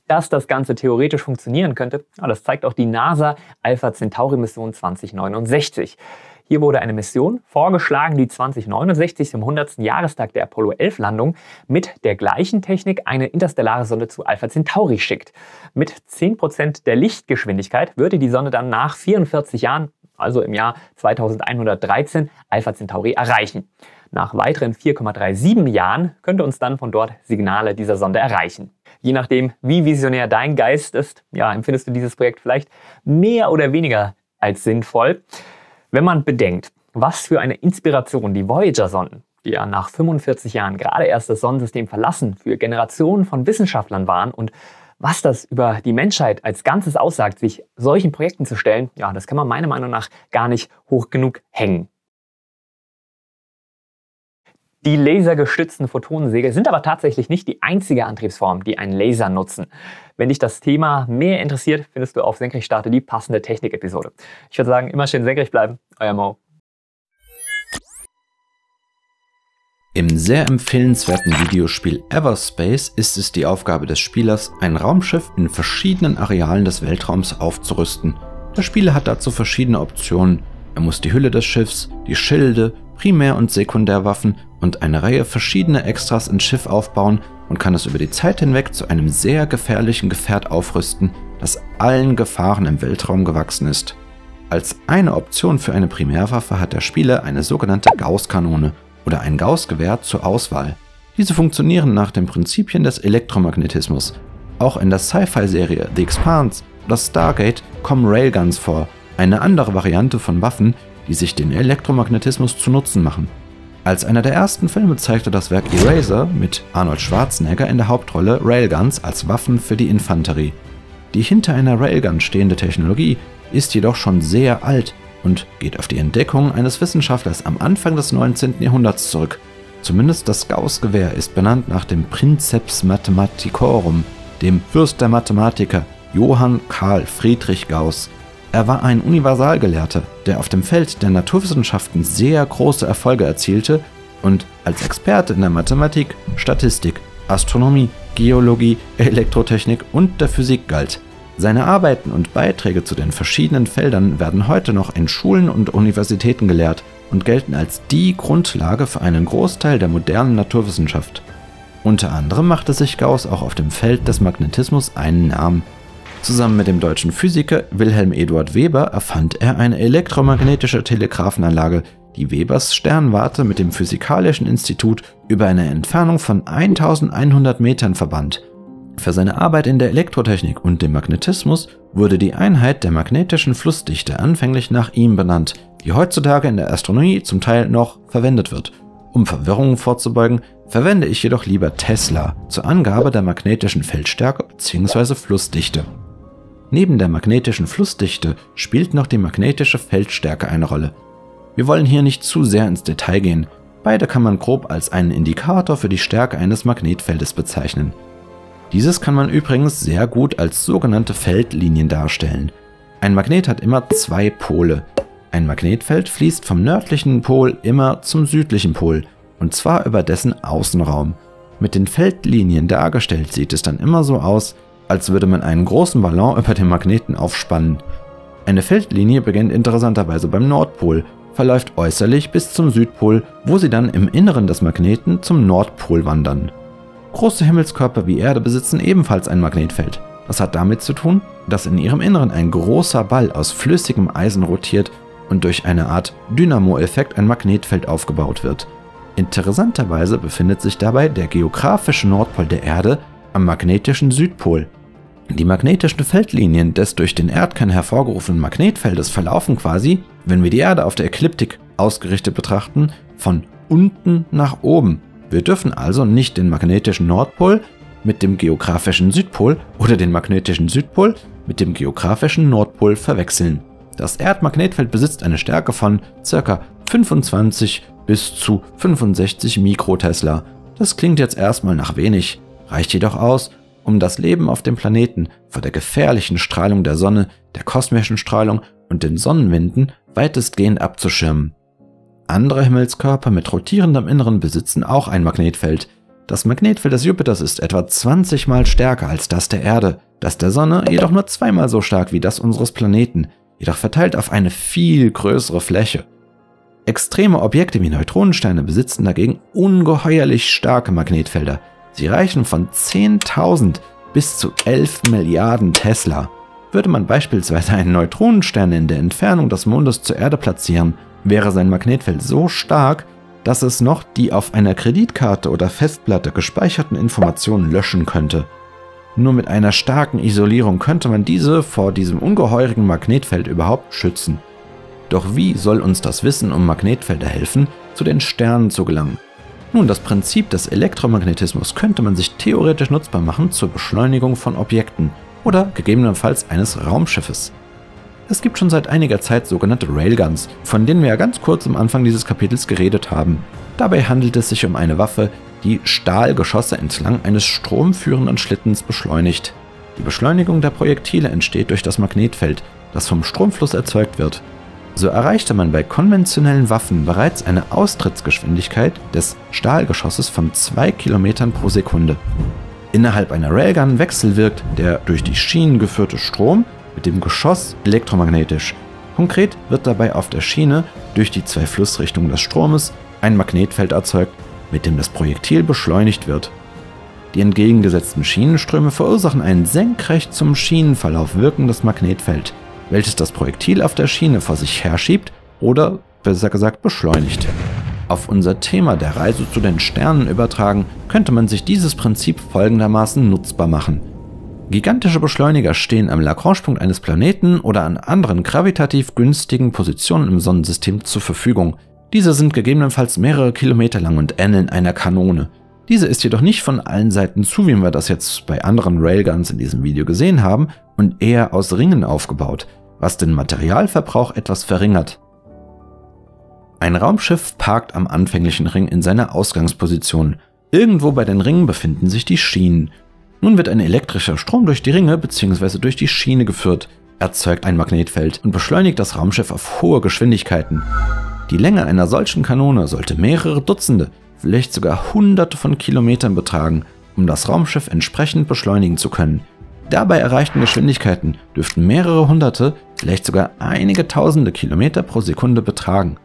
Dass das Ganze theoretisch funktionieren könnte, das zeigt auch die NASA Alpha Centauri Mission 2069. Hier wurde eine Mission vorgeschlagen, die 2069 zum 100. Jahrestag der Apollo 11 Landung mit der gleichen Technik eine interstellare Sonde zu Alpha Centauri schickt. Mit 10% der Lichtgeschwindigkeit würde die Sonde dann nach 44 Jahren, also im Jahr 2113, Alpha Centauri erreichen. Nach weiteren 4,37 Jahren könnte uns dann von dort Signale dieser Sonde erreichen. Je nachdem, wie visionär dein Geist ist, ja, empfindest du dieses Projekt vielleicht mehr oder weniger als sinnvoll. Wenn man bedenkt, was für eine Inspiration die Voyager-Sonden, die ja nach 45 Jahren gerade erst das Sonnensystem verlassen, für Generationen von Wissenschaftlern waren und was das über die Menschheit als Ganzes aussagt, sich solchen Projekten zu stellen, ja, das kann man meiner Meinung nach gar nicht hoch genug hängen. Die lasergestützten Photonensegel sind aber tatsächlich nicht die einzige Antriebsform, die einen Laser nutzen. Wenn dich das Thema mehr interessiert, findest du auf Senkrechtstarter die passende Technik-Episode. Ich würde sagen, immer schön senkrecht bleiben. Euer Mo. Im sehr empfehlenswerten Videospiel Everspace ist es die Aufgabe des Spielers, ein Raumschiff in verschiedenen Arealen des Weltraums aufzurüsten. Der Spieler hat dazu verschiedene Optionen. Er muss die Hülle des Schiffs, die Schilde, Primär- und Sekundärwaffen und eine Reihe verschiedener Extras ins Schiff aufbauen und kann es über die Zeit hinweg zu einem sehr gefährlichen Gefährt aufrüsten, das allen Gefahren im Weltraum gewachsen ist. Als eine Option für eine Primärwaffe hat der Spieler eine sogenannte Gauss-Kanone oder ein Gauss-Gewehr zur Auswahl. Diese funktionieren nach den Prinzipien des Elektromagnetismus. Auch in der Sci-Fi-Serie The Expanse oder Stargate kommen Railguns vor, eine andere Variante von Waffen, die sich den Elektromagnetismus zu Nutzen machen. Als einer der ersten Filme zeigte das Werk Eraser mit Arnold Schwarzenegger in der Hauptrolle Railguns als Waffen für die Infanterie. Die hinter einer Railgun stehende Technologie ist jedoch schon sehr alt und geht auf die Entdeckung eines Wissenschaftlers am Anfang des 19. Jahrhunderts zurück. Zumindest das Gauß-Gewehr ist benannt nach dem Princeps Mathematicorum, dem Fürst der Mathematiker Johann Karl Friedrich Gauß. Er war ein Universalgelehrter, der auf dem Feld der Naturwissenschaften sehr große Erfolge erzielte und als Experte in der Mathematik, Statistik, Astronomie, Geologie, Elektrotechnik und der Physik galt. Seine Arbeiten und Beiträge zu den verschiedenen Feldern werden heute noch in Schulen und Universitäten gelehrt und gelten als die Grundlage für einen Großteil der modernen Naturwissenschaft. Unter anderem machte sich Gauß auch auf dem Feld des Magnetismus einen Namen. Zusammen mit dem deutschen Physiker Wilhelm Eduard Weber erfand er eine elektromagnetische Telegrafenanlage, die Webers Sternwarte mit dem Physikalischen Institut über eine Entfernung von 1100 Metern verband. Für seine Arbeit in der Elektrotechnik und dem Magnetismus wurde die Einheit der magnetischen Flussdichte anfänglich nach ihm benannt, die heutzutage in der Astronomie zum Teil noch verwendet wird. Um Verwirrungen vorzubeugen, verwende ich jedoch lieber Tesla zur Angabe der magnetischen Feldstärke bzw. Flussdichte. Neben der magnetischen Flussdichte spielt noch die magnetische Feldstärke eine Rolle. Wir wollen hier nicht zu sehr ins Detail gehen, beide kann man grob als einen Indikator für die Stärke eines Magnetfeldes bezeichnen. Dieses kann man übrigens sehr gut als sogenannte Feldlinien darstellen. Ein Magnet hat immer zwei Pole. Ein Magnetfeld fließt vom nördlichen Pol immer zum südlichen Pol, und zwar über dessen Außenraum. Mit den Feldlinien dargestellt sieht es dann immer so aus, als würde man einen großen Ballon über den Magneten aufspannen. Eine Feldlinie beginnt interessanterweise beim Nordpol, verläuft äußerlich bis zum Südpol, wo sie dann im Inneren des Magneten zum Nordpol wandern. Große Himmelskörper wie Erde besitzen ebenfalls ein Magnetfeld. Das hat damit zu tun, dass in ihrem Inneren ein großer Ball aus flüssigem Eisen rotiert und durch eine Art Dynamo-Effekt ein Magnetfeld aufgebaut wird. Interessanterweise befindet sich dabei der geografische Nordpol der Erde am magnetischen Südpol. Die magnetischen Feldlinien des durch den Erdkern hervorgerufenen Magnetfeldes verlaufen quasi, wenn wir die Erde auf der Ekliptik ausgerichtet betrachten, von unten nach oben. Wir dürfen also nicht den magnetischen Nordpol mit dem geografischen Südpol oder den magnetischen Südpol mit dem geografischen Nordpol verwechseln. Das Erdmagnetfeld besitzt eine Stärke von ca. 25 bis zu 65 Mikrotesla. Das klingt jetzt erstmal nach wenig, reicht jedoch aus, um das Leben auf dem Planeten vor der gefährlichen Strahlung der Sonne, der kosmischen Strahlung und den Sonnenwinden weitestgehend abzuschirmen. Andere Himmelskörper mit rotierendem Inneren besitzen auch ein Magnetfeld. Das Magnetfeld des Jupiters ist etwa 20 mal stärker als das der Erde, das der Sonne jedoch nur zweimal so stark wie das unseres Planeten, jedoch verteilt auf eine viel größere Fläche. Extreme Objekte wie Neutronensterne besitzen dagegen ungeheuerlich starke Magnetfelder. Sie reichen von 10.000 bis zu 11 Milliarden Tesla. Würde man beispielsweise einen Neutronenstern in der Entfernung des Mondes zur Erde platzieren, wäre sein Magnetfeld so stark, dass es noch die auf einer Kreditkarte oder Festplatte gespeicherten Informationen löschen könnte. Nur mit einer starken Isolierung könnte man diese vor diesem ungeheuren Magnetfeld überhaupt schützen. Doch wie soll uns das Wissen um Magnetfelder helfen, zu den Sternen zu gelangen? Nun, das Prinzip des Elektromagnetismus könnte man sich theoretisch nutzbar machen zur Beschleunigung von Objekten oder gegebenenfalls eines Raumschiffes. Es gibt schon seit einiger Zeit sogenannte Railguns, von denen wir ja ganz kurz am Anfang dieses Kapitels geredet haben. Dabei handelt es sich um eine Waffe, die Stahlgeschosse entlang eines stromführenden Schlittens beschleunigt. Die Beschleunigung der Projektile entsteht durch das Magnetfeld, das vom Stromfluss erzeugt wird. So erreichte man bei konventionellen Waffen bereits eine Austrittsgeschwindigkeit des Stahlgeschosses von 2 Kilometern pro Sekunde. Innerhalb einer Railgun wechselwirkt der durch die Schienen geführte Strom mit dem Geschoss elektromagnetisch. Konkret wird dabei auf der Schiene durch die zwei Flussrichtungen des Stromes ein Magnetfeld erzeugt, mit dem das Projektil beschleunigt wird. Die entgegengesetzten Schienenströme verursachen ein senkrecht zum Schienenverlauf wirkendes Magnetfeld, welches das Projektil auf der Schiene vor sich herschiebt oder, besser gesagt, beschleunigt. Auf unser Thema der Reise zu den Sternen übertragen, könnte man sich dieses Prinzip folgendermaßen nutzbar machen. Gigantische Beschleuniger stehen am Lagrange-Punkt eines Planeten oder an anderen gravitativ günstigen Positionen im Sonnensystem zur Verfügung, Diese sind gegebenenfalls mehrere Kilometer lang und ähneln einer Kanone. Diese ist jedoch nicht von allen Seiten zu, wie wir das jetzt bei anderen Railguns in diesem Video gesehen haben, und eher aus Ringen aufgebaut, was den Materialverbrauch etwas verringert. Ein Raumschiff parkt am anfänglichen Ring in seiner Ausgangsposition. Irgendwo bei den Ringen befinden sich die Schienen. Nun wird ein elektrischer Strom durch die Ringe bzw. durch die Schiene geführt, erzeugt ein Magnetfeld und beschleunigt das Raumschiff auf hohe Geschwindigkeiten. Die Länge einer solchen Kanone sollte mehrere Dutzende, vielleicht sogar Hunderte von Kilometern betragen, um das Raumschiff entsprechend beschleunigen zu können. Dabei erreichten Geschwindigkeiten dürften mehrere Hunderte, vielleicht sogar einige Tausende Kilometer pro Sekunde betragen.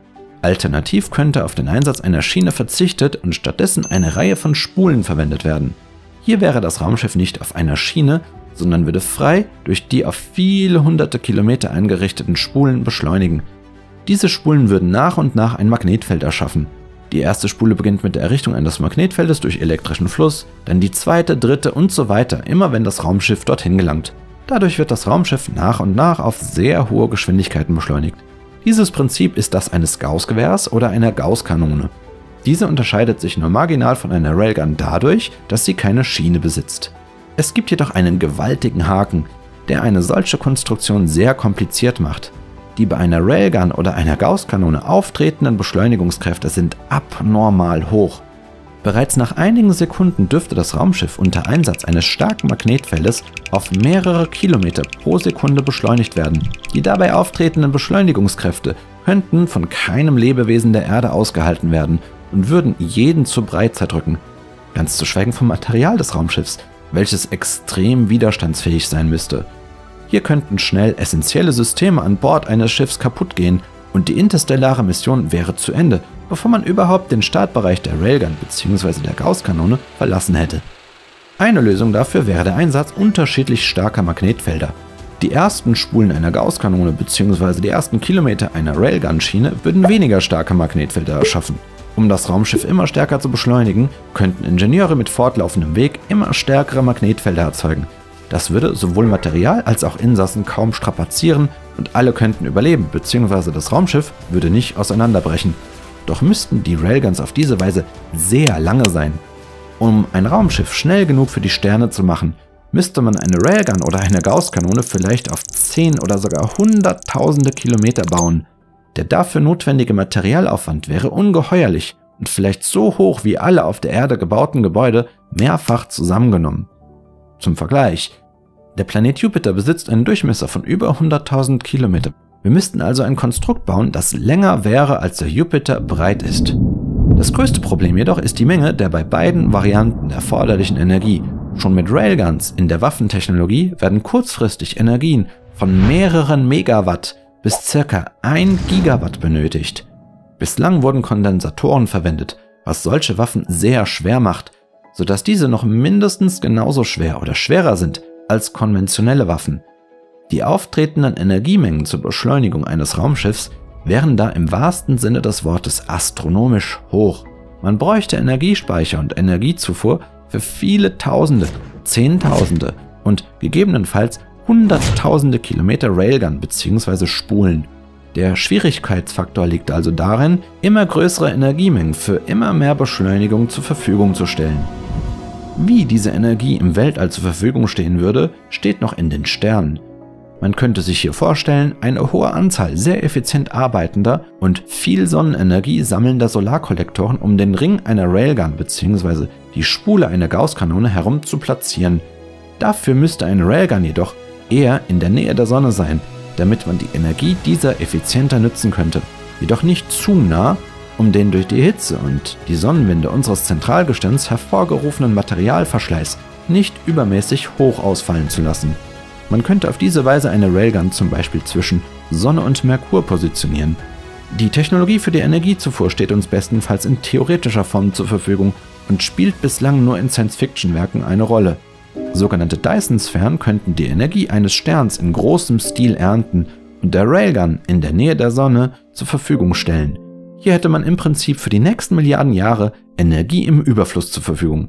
Alternativ könnte auf den Einsatz einer Schiene verzichtet und stattdessen eine Reihe von Spulen verwendet werden. Hier wäre das Raumschiff nicht auf einer Schiene, sondern würde frei durch die auf viele hunderte Kilometer eingerichteten Spulen beschleunigen. Diese Spulen würden nach und nach ein Magnetfeld erschaffen. Die erste Spule beginnt mit der Errichtung eines Magnetfeldes durch elektrischen Fluss, dann die zweite, dritte und so weiter, immer wenn das Raumschiff dorthin gelangt. Dadurch wird das Raumschiff nach und nach auf sehr hohe Geschwindigkeiten beschleunigt. Dieses Prinzip ist das eines Gauß-Gewehrs oder einer Gauß-Kanone. Diese unterscheidet sich nur marginal von einer Railgun dadurch, dass sie keine Schiene besitzt. Es gibt jedoch einen gewaltigen Haken, der eine solche Konstruktion sehr kompliziert macht. Die bei einer Railgun oder einer Gaußkanone auftretenden Beschleunigungskräfte sind abnormal hoch. Bereits nach einigen Sekunden dürfte das Raumschiff unter Einsatz eines starken Magnetfeldes auf mehrere Kilometer pro Sekunde beschleunigt werden. Die dabei auftretenden Beschleunigungskräfte könnten von keinem Lebewesen der Erde ausgehalten werden und würden jeden zu Brei zerdrücken. Ganz zu schweigen vom Material des Raumschiffs, welches extrem widerstandsfähig sein müsste. Hier könnten schnell essentielle Systeme an Bord eines Schiffs kaputt gehen und die interstellare Mission wäre zu Ende, bevor man überhaupt den Startbereich der Railgun bzw. der Gaußkanone verlassen hätte. Eine Lösung dafür wäre der Einsatz unterschiedlich starker Magnetfelder. Die ersten Spulen einer Gaußkanone bzw. die ersten Kilometer einer Railgun-Schiene würden weniger starke Magnetfelder erschaffen. Um das Raumschiff immer stärker zu beschleunigen, könnten Ingenieure mit fortlaufendem Weg immer stärkere Magnetfelder erzeugen. Das würde sowohl Material als auch Insassen kaum strapazieren und alle könnten überleben bzw. das Raumschiff würde nicht auseinanderbrechen. Doch müssten die Railguns auf diese Weise sehr lange sein. Um ein Raumschiff schnell genug für die Sterne zu machen, müsste man eine Railgun oder eine Gaußkanone vielleicht auf 10 oder sogar hunderttausende Kilometer bauen. Der dafür notwendige Materialaufwand wäre ungeheuerlich und vielleicht so hoch wie alle auf der Erde gebauten Gebäude mehrfach zusammengenommen. Zum Vergleich, der Planet Jupiter besitzt einen Durchmesser von über 100.000 Kilometer. Wir müssten also ein Konstrukt bauen, das länger wäre, als der Jupiter breit ist. Das größte Problem jedoch ist die Menge der bei beiden Varianten erforderlichen Energie. Schon mit Railguns in der Waffentechnologie werden kurzfristig Energien von mehreren Megawatt bis ca. 1 Gigawatt benötigt. Bislang wurden Kondensatoren verwendet, was solche Waffen sehr schwer macht, sodass diese noch mindestens genauso schwer oder schwerer sind als konventionelle Waffen. Die auftretenden Energiemengen zur Beschleunigung eines Raumschiffs wären da im wahrsten Sinne des Wortes astronomisch hoch. Man bräuchte Energiespeicher und Energiezufuhr für viele Tausende, Zehntausende und gegebenenfalls Hunderttausende Kilometer Railgun bzw. Spulen. Der Schwierigkeitsfaktor liegt also darin, immer größere Energiemengen für immer mehr Beschleunigung zur Verfügung zu stellen. Wie diese Energie im Weltall zur Verfügung stehen würde, steht noch in den Sternen. Man könnte sich hier vorstellen, eine hohe Anzahl sehr effizient arbeitender und viel Sonnenenergie sammelnder Solarkollektoren um den Ring einer Railgun bzw. die Spule einer Gaußkanone herum zu platzieren. Dafür müsste eine Railgun jedoch eher in der Nähe der Sonne sein, damit man die Energie dieser effizienter nutzen könnte, jedoch nicht zu nah, um den durch die Hitze und die Sonnenwinde unseres Zentralgestirns hervorgerufenen Materialverschleiß nicht übermäßig hoch ausfallen zu lassen. Man könnte auf diese Weise eine Railgun zum Beispiel zwischen Sonne und Merkur positionieren. Die Technologie für die Energiezufuhr steht uns bestenfalls in theoretischer Form zur Verfügung und spielt bislang nur in Science-Fiction-Werken eine Rolle. Sogenannte Dyson-Sphären könnten die Energie eines Sterns in großem Stil ernten und der Railgun in der Nähe der Sonne zur Verfügung stellen. Hier hätte man im Prinzip für die nächsten Milliarden Jahre Energie im Überfluss zur Verfügung.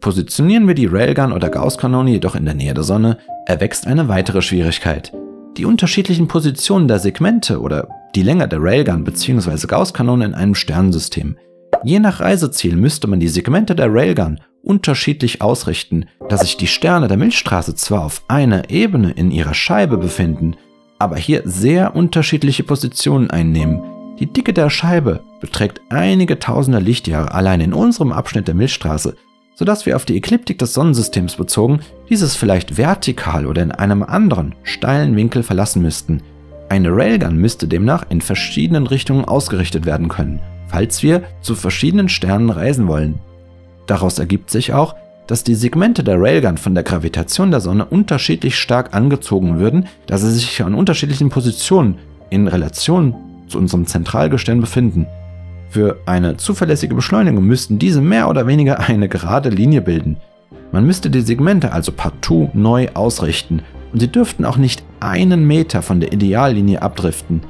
Positionieren wir die Railgun oder Gaußkanone jedoch in der Nähe der Sonne, erwächst eine weitere Schwierigkeit. Die unterschiedlichen Positionen der Segmente oder die Länge der Railgun bzw. Gaußkanone in einem Sternensystem. Je nach Reiseziel müsste man die Segmente der Railgun unterschiedlich ausrichten, da sich die Sterne der Milchstraße zwar auf einer Ebene in ihrer Scheibe befinden, aber hier sehr unterschiedliche Positionen einnehmen. Die Dicke der Scheibe beträgt einige tausender Lichtjahre allein in unserem Abschnitt der Milchstraße, sodass wir auf die Ekliptik des Sonnensystems bezogen dieses vielleicht vertikal oder in einem anderen steilen Winkel verlassen müssten. Eine Railgun müsste demnach in verschiedenen Richtungen ausgerichtet werden können, falls wir zu verschiedenen Sternen reisen wollen. Daraus ergibt sich auch, dass die Segmente der Railgun von der Gravitation der Sonne unterschiedlich stark angezogen würden, da sie sich an unterschiedlichen Positionen in Relation zu unserem Zentralgestirn befinden. Für eine zuverlässige Beschleunigung müssten diese mehr oder weniger eine gerade Linie bilden. Man müsste die Segmente also partout neu ausrichten und sie dürften auch nicht einen Meter von der Ideallinie abdriften.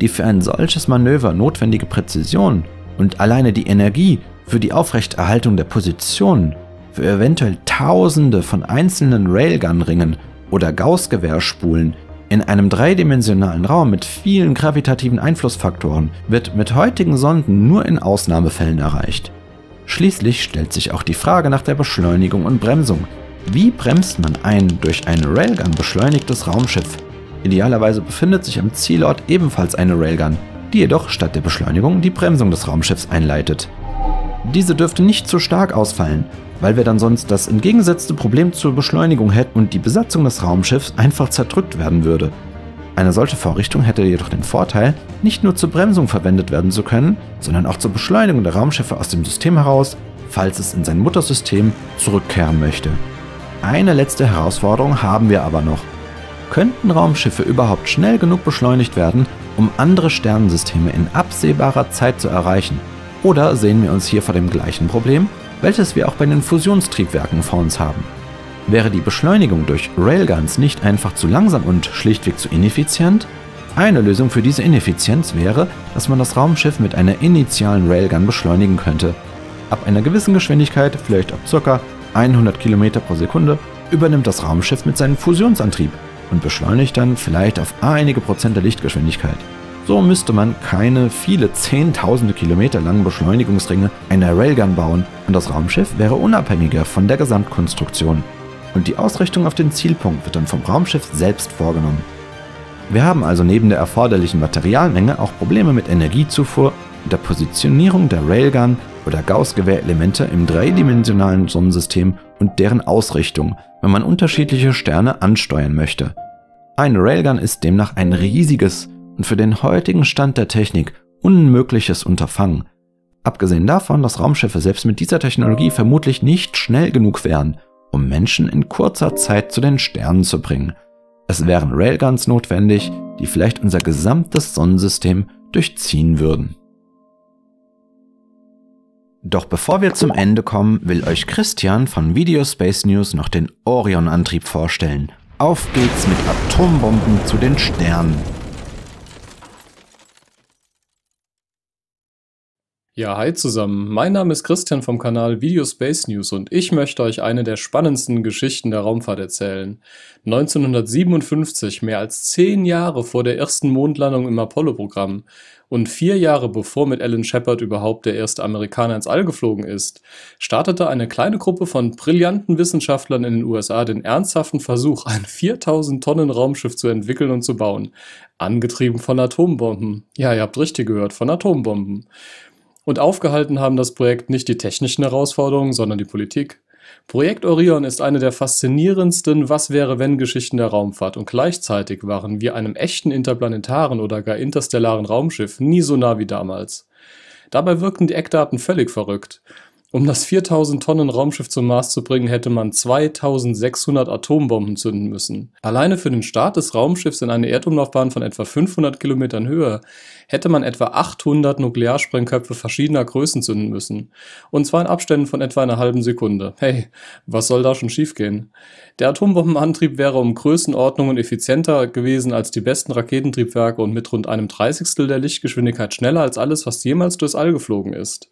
Die für ein solches Manöver notwendige Präzision und alleine die Energie für die Aufrechterhaltung der Positionen für eventuell Tausende von einzelnen Railgun-Ringen oder Gaußgewehrspulen in einem dreidimensionalen Raum mit vielen gravitativen Einflussfaktoren wird mit heutigen Sonden nur in Ausnahmefällen erreicht. Schließlich stellt sich auch die Frage nach der Beschleunigung und Bremsung. Wie bremst man ein durch eine Railgun beschleunigtes Raumschiff? Idealerweise befindet sich am Zielort ebenfalls eine Railgun, die jedoch statt der Beschleunigung die Bremsung des Raumschiffs einleitet. Diese dürfte nicht zu stark ausfallen, weil wir dann sonst das entgegengesetzte Problem zur Beschleunigung hätten und die Besatzung des Raumschiffs einfach zerdrückt werden würde. Eine solche Vorrichtung hätte jedoch den Vorteil, nicht nur zur Bremsung verwendet werden zu können, sondern auch zur Beschleunigung der Raumschiffe aus dem System heraus, falls es in sein Muttersystem zurückkehren möchte. Eine letzte Herausforderung haben wir aber noch. Könnten Raumschiffe überhaupt schnell genug beschleunigt werden, um andere Sternensysteme in absehbarer Zeit zu erreichen? Oder sehen wir uns hier vor dem gleichen Problem, welches wir auch bei den Fusionstriebwerken vor uns haben. Wäre die Beschleunigung durch Railguns nicht einfach zu langsam und schlichtweg zu ineffizient? Eine Lösung für diese Ineffizienz wäre, dass man das Raumschiff mit einer initialen Railgun beschleunigen könnte. Ab einer gewissen Geschwindigkeit, vielleicht ab ca. 100 km pro Sekunde, übernimmt das Raumschiff mit seinem Fusionsantrieb und beschleunigt dann vielleicht auf einige Prozent der Lichtgeschwindigkeit. So müsste man keine viele Zehntausende Kilometer langen Beschleunigungsringe einer Railgun bauen und das Raumschiff wäre unabhängiger von der Gesamtkonstruktion. Und die Ausrichtung auf den Zielpunkt wird dann vom Raumschiff selbst vorgenommen. Wir haben also neben der erforderlichen Materialmenge auch Probleme mit Energiezufuhr und der Positionierung der Railgun oder Gaußgewehrelemente im dreidimensionalen Sonnensystem und deren Ausrichtung, wenn man unterschiedliche Sterne ansteuern möchte. Eine Railgun ist demnach ein riesiges und für den heutigen Stand der Technik unmögliches Unterfangen. Abgesehen davon, dass Raumschiffe selbst mit dieser Technologie vermutlich nicht schnell genug wären, um Menschen in kurzer Zeit zu den Sternen zu bringen. Es wären Railguns notwendig, die vielleicht unser gesamtes Sonnensystem durchziehen würden. Doch bevor wir zum Ende kommen, will euch Christian von Video Space News noch den Orion-Antrieb vorstellen. Auf geht's mit Atombomben zu den Sternen! Ja, hi zusammen. Mein Name ist Christian vom Kanal Video Space News und ich möchte euch eine der spannendsten Geschichten der Raumfahrt erzählen. 1957, mehr als 10 Jahre vor der ersten Mondlandung im Apollo-Programm und 4 Jahre bevor mit Alan Shepard überhaupt der erste Amerikaner ins All geflogen ist, startete eine kleine Gruppe von brillanten Wissenschaftlern in den USA den ernsthaften Versuch, ein 4000 Tonnen Raumschiff zu entwickeln und zu bauen. Angetrieben von Atombomben. Ja, ihr habt richtig gehört, von Atombomben. Und aufgehalten haben das Projekt nicht die technischen Herausforderungen, sondern die Politik. Projekt Orion ist eine der faszinierendsten Was-wäre-wenn-Geschichten der Raumfahrt und gleichzeitig waren wir einem echten interplanetaren oder gar interstellaren Raumschiff nie so nah wie damals. Dabei wirkten die Eckdaten völlig verrückt. Um das 4000 Tonnen Raumschiff zum Mars zu bringen, hätte man 2600 Atombomben zünden müssen. Alleine für den Start des Raumschiffs in eine Erdumlaufbahn von etwa 500 Kilometern Höhe hätte man etwa 800 Nuklearsprengköpfe verschiedener Größen zünden müssen. Und zwar in Abständen von etwa einer halben Sekunde. Hey, was soll da schon schiefgehen? Der Atombombenantrieb wäre um Größenordnungen effizienter gewesen als die besten Raketentriebwerke und mit rund einem 30stel der Lichtgeschwindigkeit schneller als alles, was jemals durchs All geflogen ist.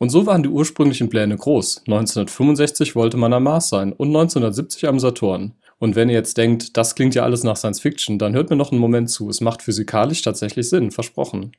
Und so waren die ursprünglichen Pläne groß. 1965 wollte man am Mars sein und 1970 am Saturn. Und wenn ihr jetzt denkt, das klingt ja alles nach Science Fiction, dann hört mir noch einen Moment zu. Es macht physikalisch tatsächlich Sinn, versprochen.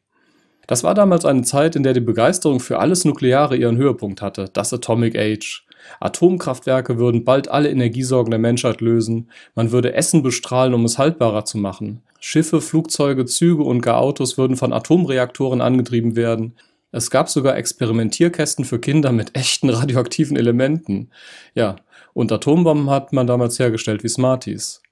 Das war damals eine Zeit, in der die Begeisterung für alles Nukleare ihren Höhepunkt hatte, das Atomic Age. Atomkraftwerke würden bald alle Energiesorgen der Menschheit lösen, man würde Essen bestrahlen, um es haltbarer zu machen. Schiffe, Flugzeuge, Züge und gar Autos würden von Atomreaktoren angetrieben werden. Es gab sogar Experimentierkästen für Kinder mit echten radioaktiven Elementen. Ja, und Atombomben hat man damals hergestellt wie Smarties.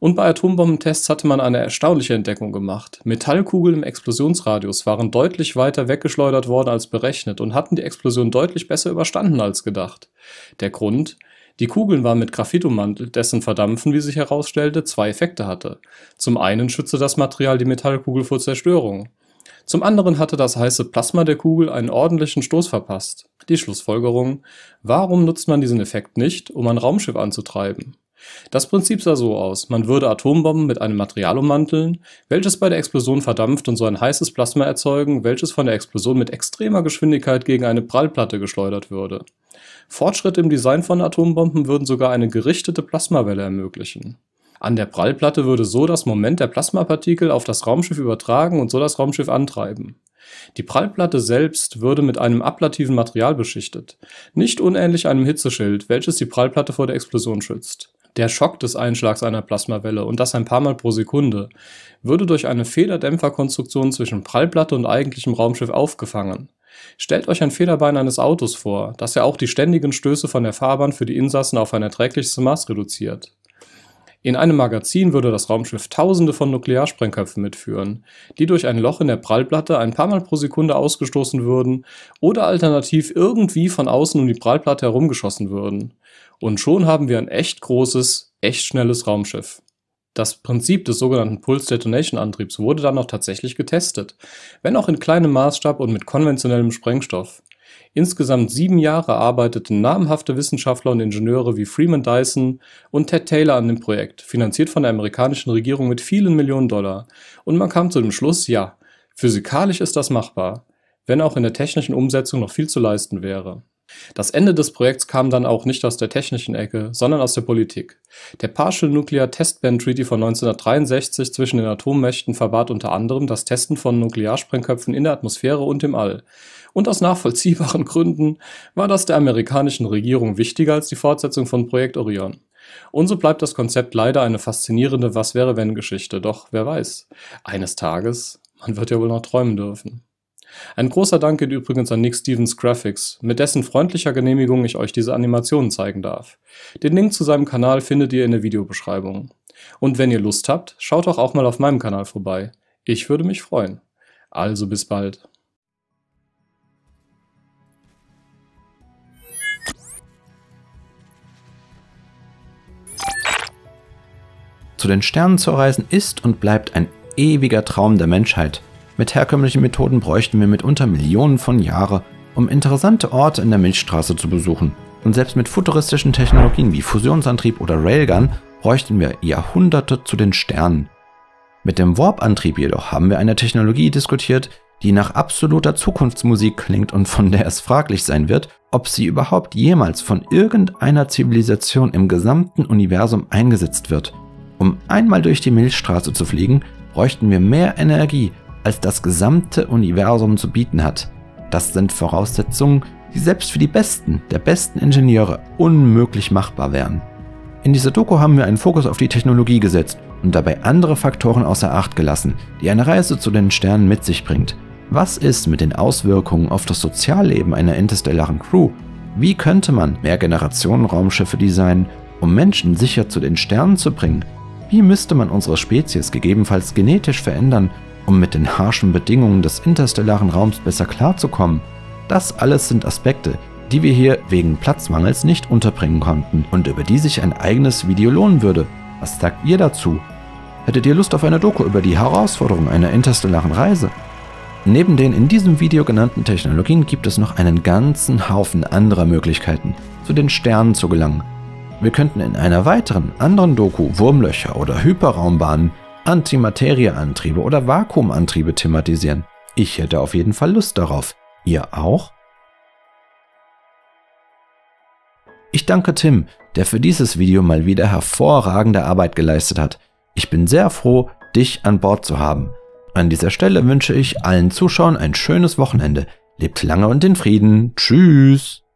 Und bei Atombombentests hatte man eine erstaunliche Entdeckung gemacht. Metallkugeln im Explosionsradius waren deutlich weiter weggeschleudert worden als berechnet und hatten die Explosion deutlich besser überstanden als gedacht. Der Grund? Die Kugeln waren mit Graphit ummantelt, dessen Verdampfen, wie sich herausstellte, zwei Effekte hatte. Zum einen schützte das Material die Metallkugel vor Zerstörung. Zum anderen hatte das heiße Plasma der Kugel einen ordentlichen Stoß verpasst. Die Schlussfolgerung: Warum nutzt man diesen Effekt nicht, um ein Raumschiff anzutreiben? Das Prinzip sah so aus: Man würde Atombomben mit einem Material ummanteln, welches bei der Explosion verdampft und so ein heißes Plasma erzeugen, welches von der Explosion mit extremer Geschwindigkeit gegen eine Prallplatte geschleudert würde. Fortschritte im Design von Atombomben würden sogar eine gerichtete Plasmawelle ermöglichen. An der Prallplatte würde so das Moment der Plasmapartikel auf das Raumschiff übertragen und so das Raumschiff antreiben. Die Prallplatte selbst würde mit einem ablativen Material beschichtet, nicht unähnlich einem Hitzeschild, welches die Prallplatte vor der Explosion schützt. Der Schock des Einschlags einer Plasmawelle, und das ein paar Mal pro Sekunde, würde durch eine Federdämpferkonstruktion zwischen Prallplatte und eigentlichem Raumschiff aufgefangen. Stellt euch ein Federbein eines Autos vor, das ja auch die ständigen Stöße von der Fahrbahn für die Insassen auf ein erträgliches Maß reduziert. In einem Magazin würde das Raumschiff tausende von Nuklearsprengköpfen mitführen, die durch ein Loch in der Prallplatte ein paar Mal pro Sekunde ausgestoßen würden oder alternativ irgendwie von außen um die Prallplatte herumgeschossen würden. Und schon haben wir ein echt großes, echt schnelles Raumschiff. Das Prinzip des sogenannten Pulse-Detonation-Antriebs wurde dann auch tatsächlich getestet, wenn auch in kleinem Maßstab und mit konventionellem Sprengstoff. Insgesamt 7 Jahre arbeiteten namhafte Wissenschaftler und Ingenieure wie Freeman Dyson und Ted Taylor an dem Projekt, finanziert von der amerikanischen Regierung mit vielen Millionen $. Und man kam zu dem Schluss, ja, physikalisch ist das machbar, wenn auch in der technischen Umsetzung noch viel zu leisten wäre. Das Ende des Projekts kam dann auch nicht aus der technischen Ecke, sondern aus der Politik. Der Partial Nuclear Test Ban Treaty von 1963 zwischen den Atommächten verbat unter anderem das Testen von Nuklearsprengköpfen in der Atmosphäre und im All. Und aus nachvollziehbaren Gründen war das der amerikanischen Regierung wichtiger als die Fortsetzung von Projekt Orion. Und so bleibt das Konzept leider eine faszinierende Was-wäre-wenn-Geschichte, doch wer weiß, eines Tages, man wird ja wohl noch träumen dürfen. Ein großer Dank geht übrigens an Nick Stevens Graphics, mit dessen freundlicher Genehmigung ich euch diese Animationen zeigen darf. Den Link zu seinem Kanal findet ihr in der Videobeschreibung. Und wenn ihr Lust habt, schaut doch auch mal auf meinem Kanal vorbei. Ich würde mich freuen. Also bis bald. Zu den Sternen zu reisen ist und bleibt ein ewiger Traum der Menschheit. Mit herkömmlichen Methoden bräuchten wir mitunter Millionen von Jahren, um interessante Orte in der Milchstraße zu besuchen. Und selbst mit futuristischen Technologien wie Fusionsantrieb oder Railgun bräuchten wir Jahrhunderte zu den Sternen. Mit dem Warp-Antrieb jedoch haben wir eine Technologie diskutiert, die nach absoluter Zukunftsmusik klingt und von der es fraglich sein wird, ob sie überhaupt jemals von irgendeiner Zivilisation im gesamten Universum eingesetzt wird. Um einmal durch die Milchstraße zu fliegen, bräuchten wir mehr Energie, als das gesamte Universum zu bieten hat. Das sind Voraussetzungen, die selbst für die Besten der besten Ingenieure unmöglich machbar wären. In dieser Doku haben wir einen Fokus auf die Technologie gesetzt und dabei andere Faktoren außer Acht gelassen, die eine Reise zu den Sternen mit sich bringt. Was ist mit den Auswirkungen auf das Sozialleben einer interstellaren Crew? Wie könnte man mehr Generationen-Raumschiffe designen, um Menschen sicher zu den Sternen zu bringen? Wie müsste man unsere Spezies gegebenenfalls genetisch verändern, um mit den harschen Bedingungen des interstellaren Raums besser klarzukommen? Das alles sind Aspekte, die wir hier wegen Platzmangels nicht unterbringen konnten und über die sich ein eigenes Video lohnen würde. Was sagt ihr dazu? Hättet ihr Lust auf eine Doku über die Herausforderungen einer interstellaren Reise? Neben den in diesem Video genannten Technologien gibt es noch einen ganzen Haufen anderer Möglichkeiten, zu den Sternen zu gelangen. Wir könnten in einer weiteren, anderen Doku Wurmlöcher oder Hyperraumbahnen, Antimaterieantriebe oder Vakuumantriebe thematisieren. Ich hätte auf jeden Fall Lust darauf. Ihr auch? Ich danke Tim, der für dieses Video mal wieder hervorragende Arbeit geleistet hat. Ich bin sehr froh, dich an Bord zu haben. An dieser Stelle wünsche ich allen Zuschauern ein schönes Wochenende. Lebt lange und in Frieden. Tschüss!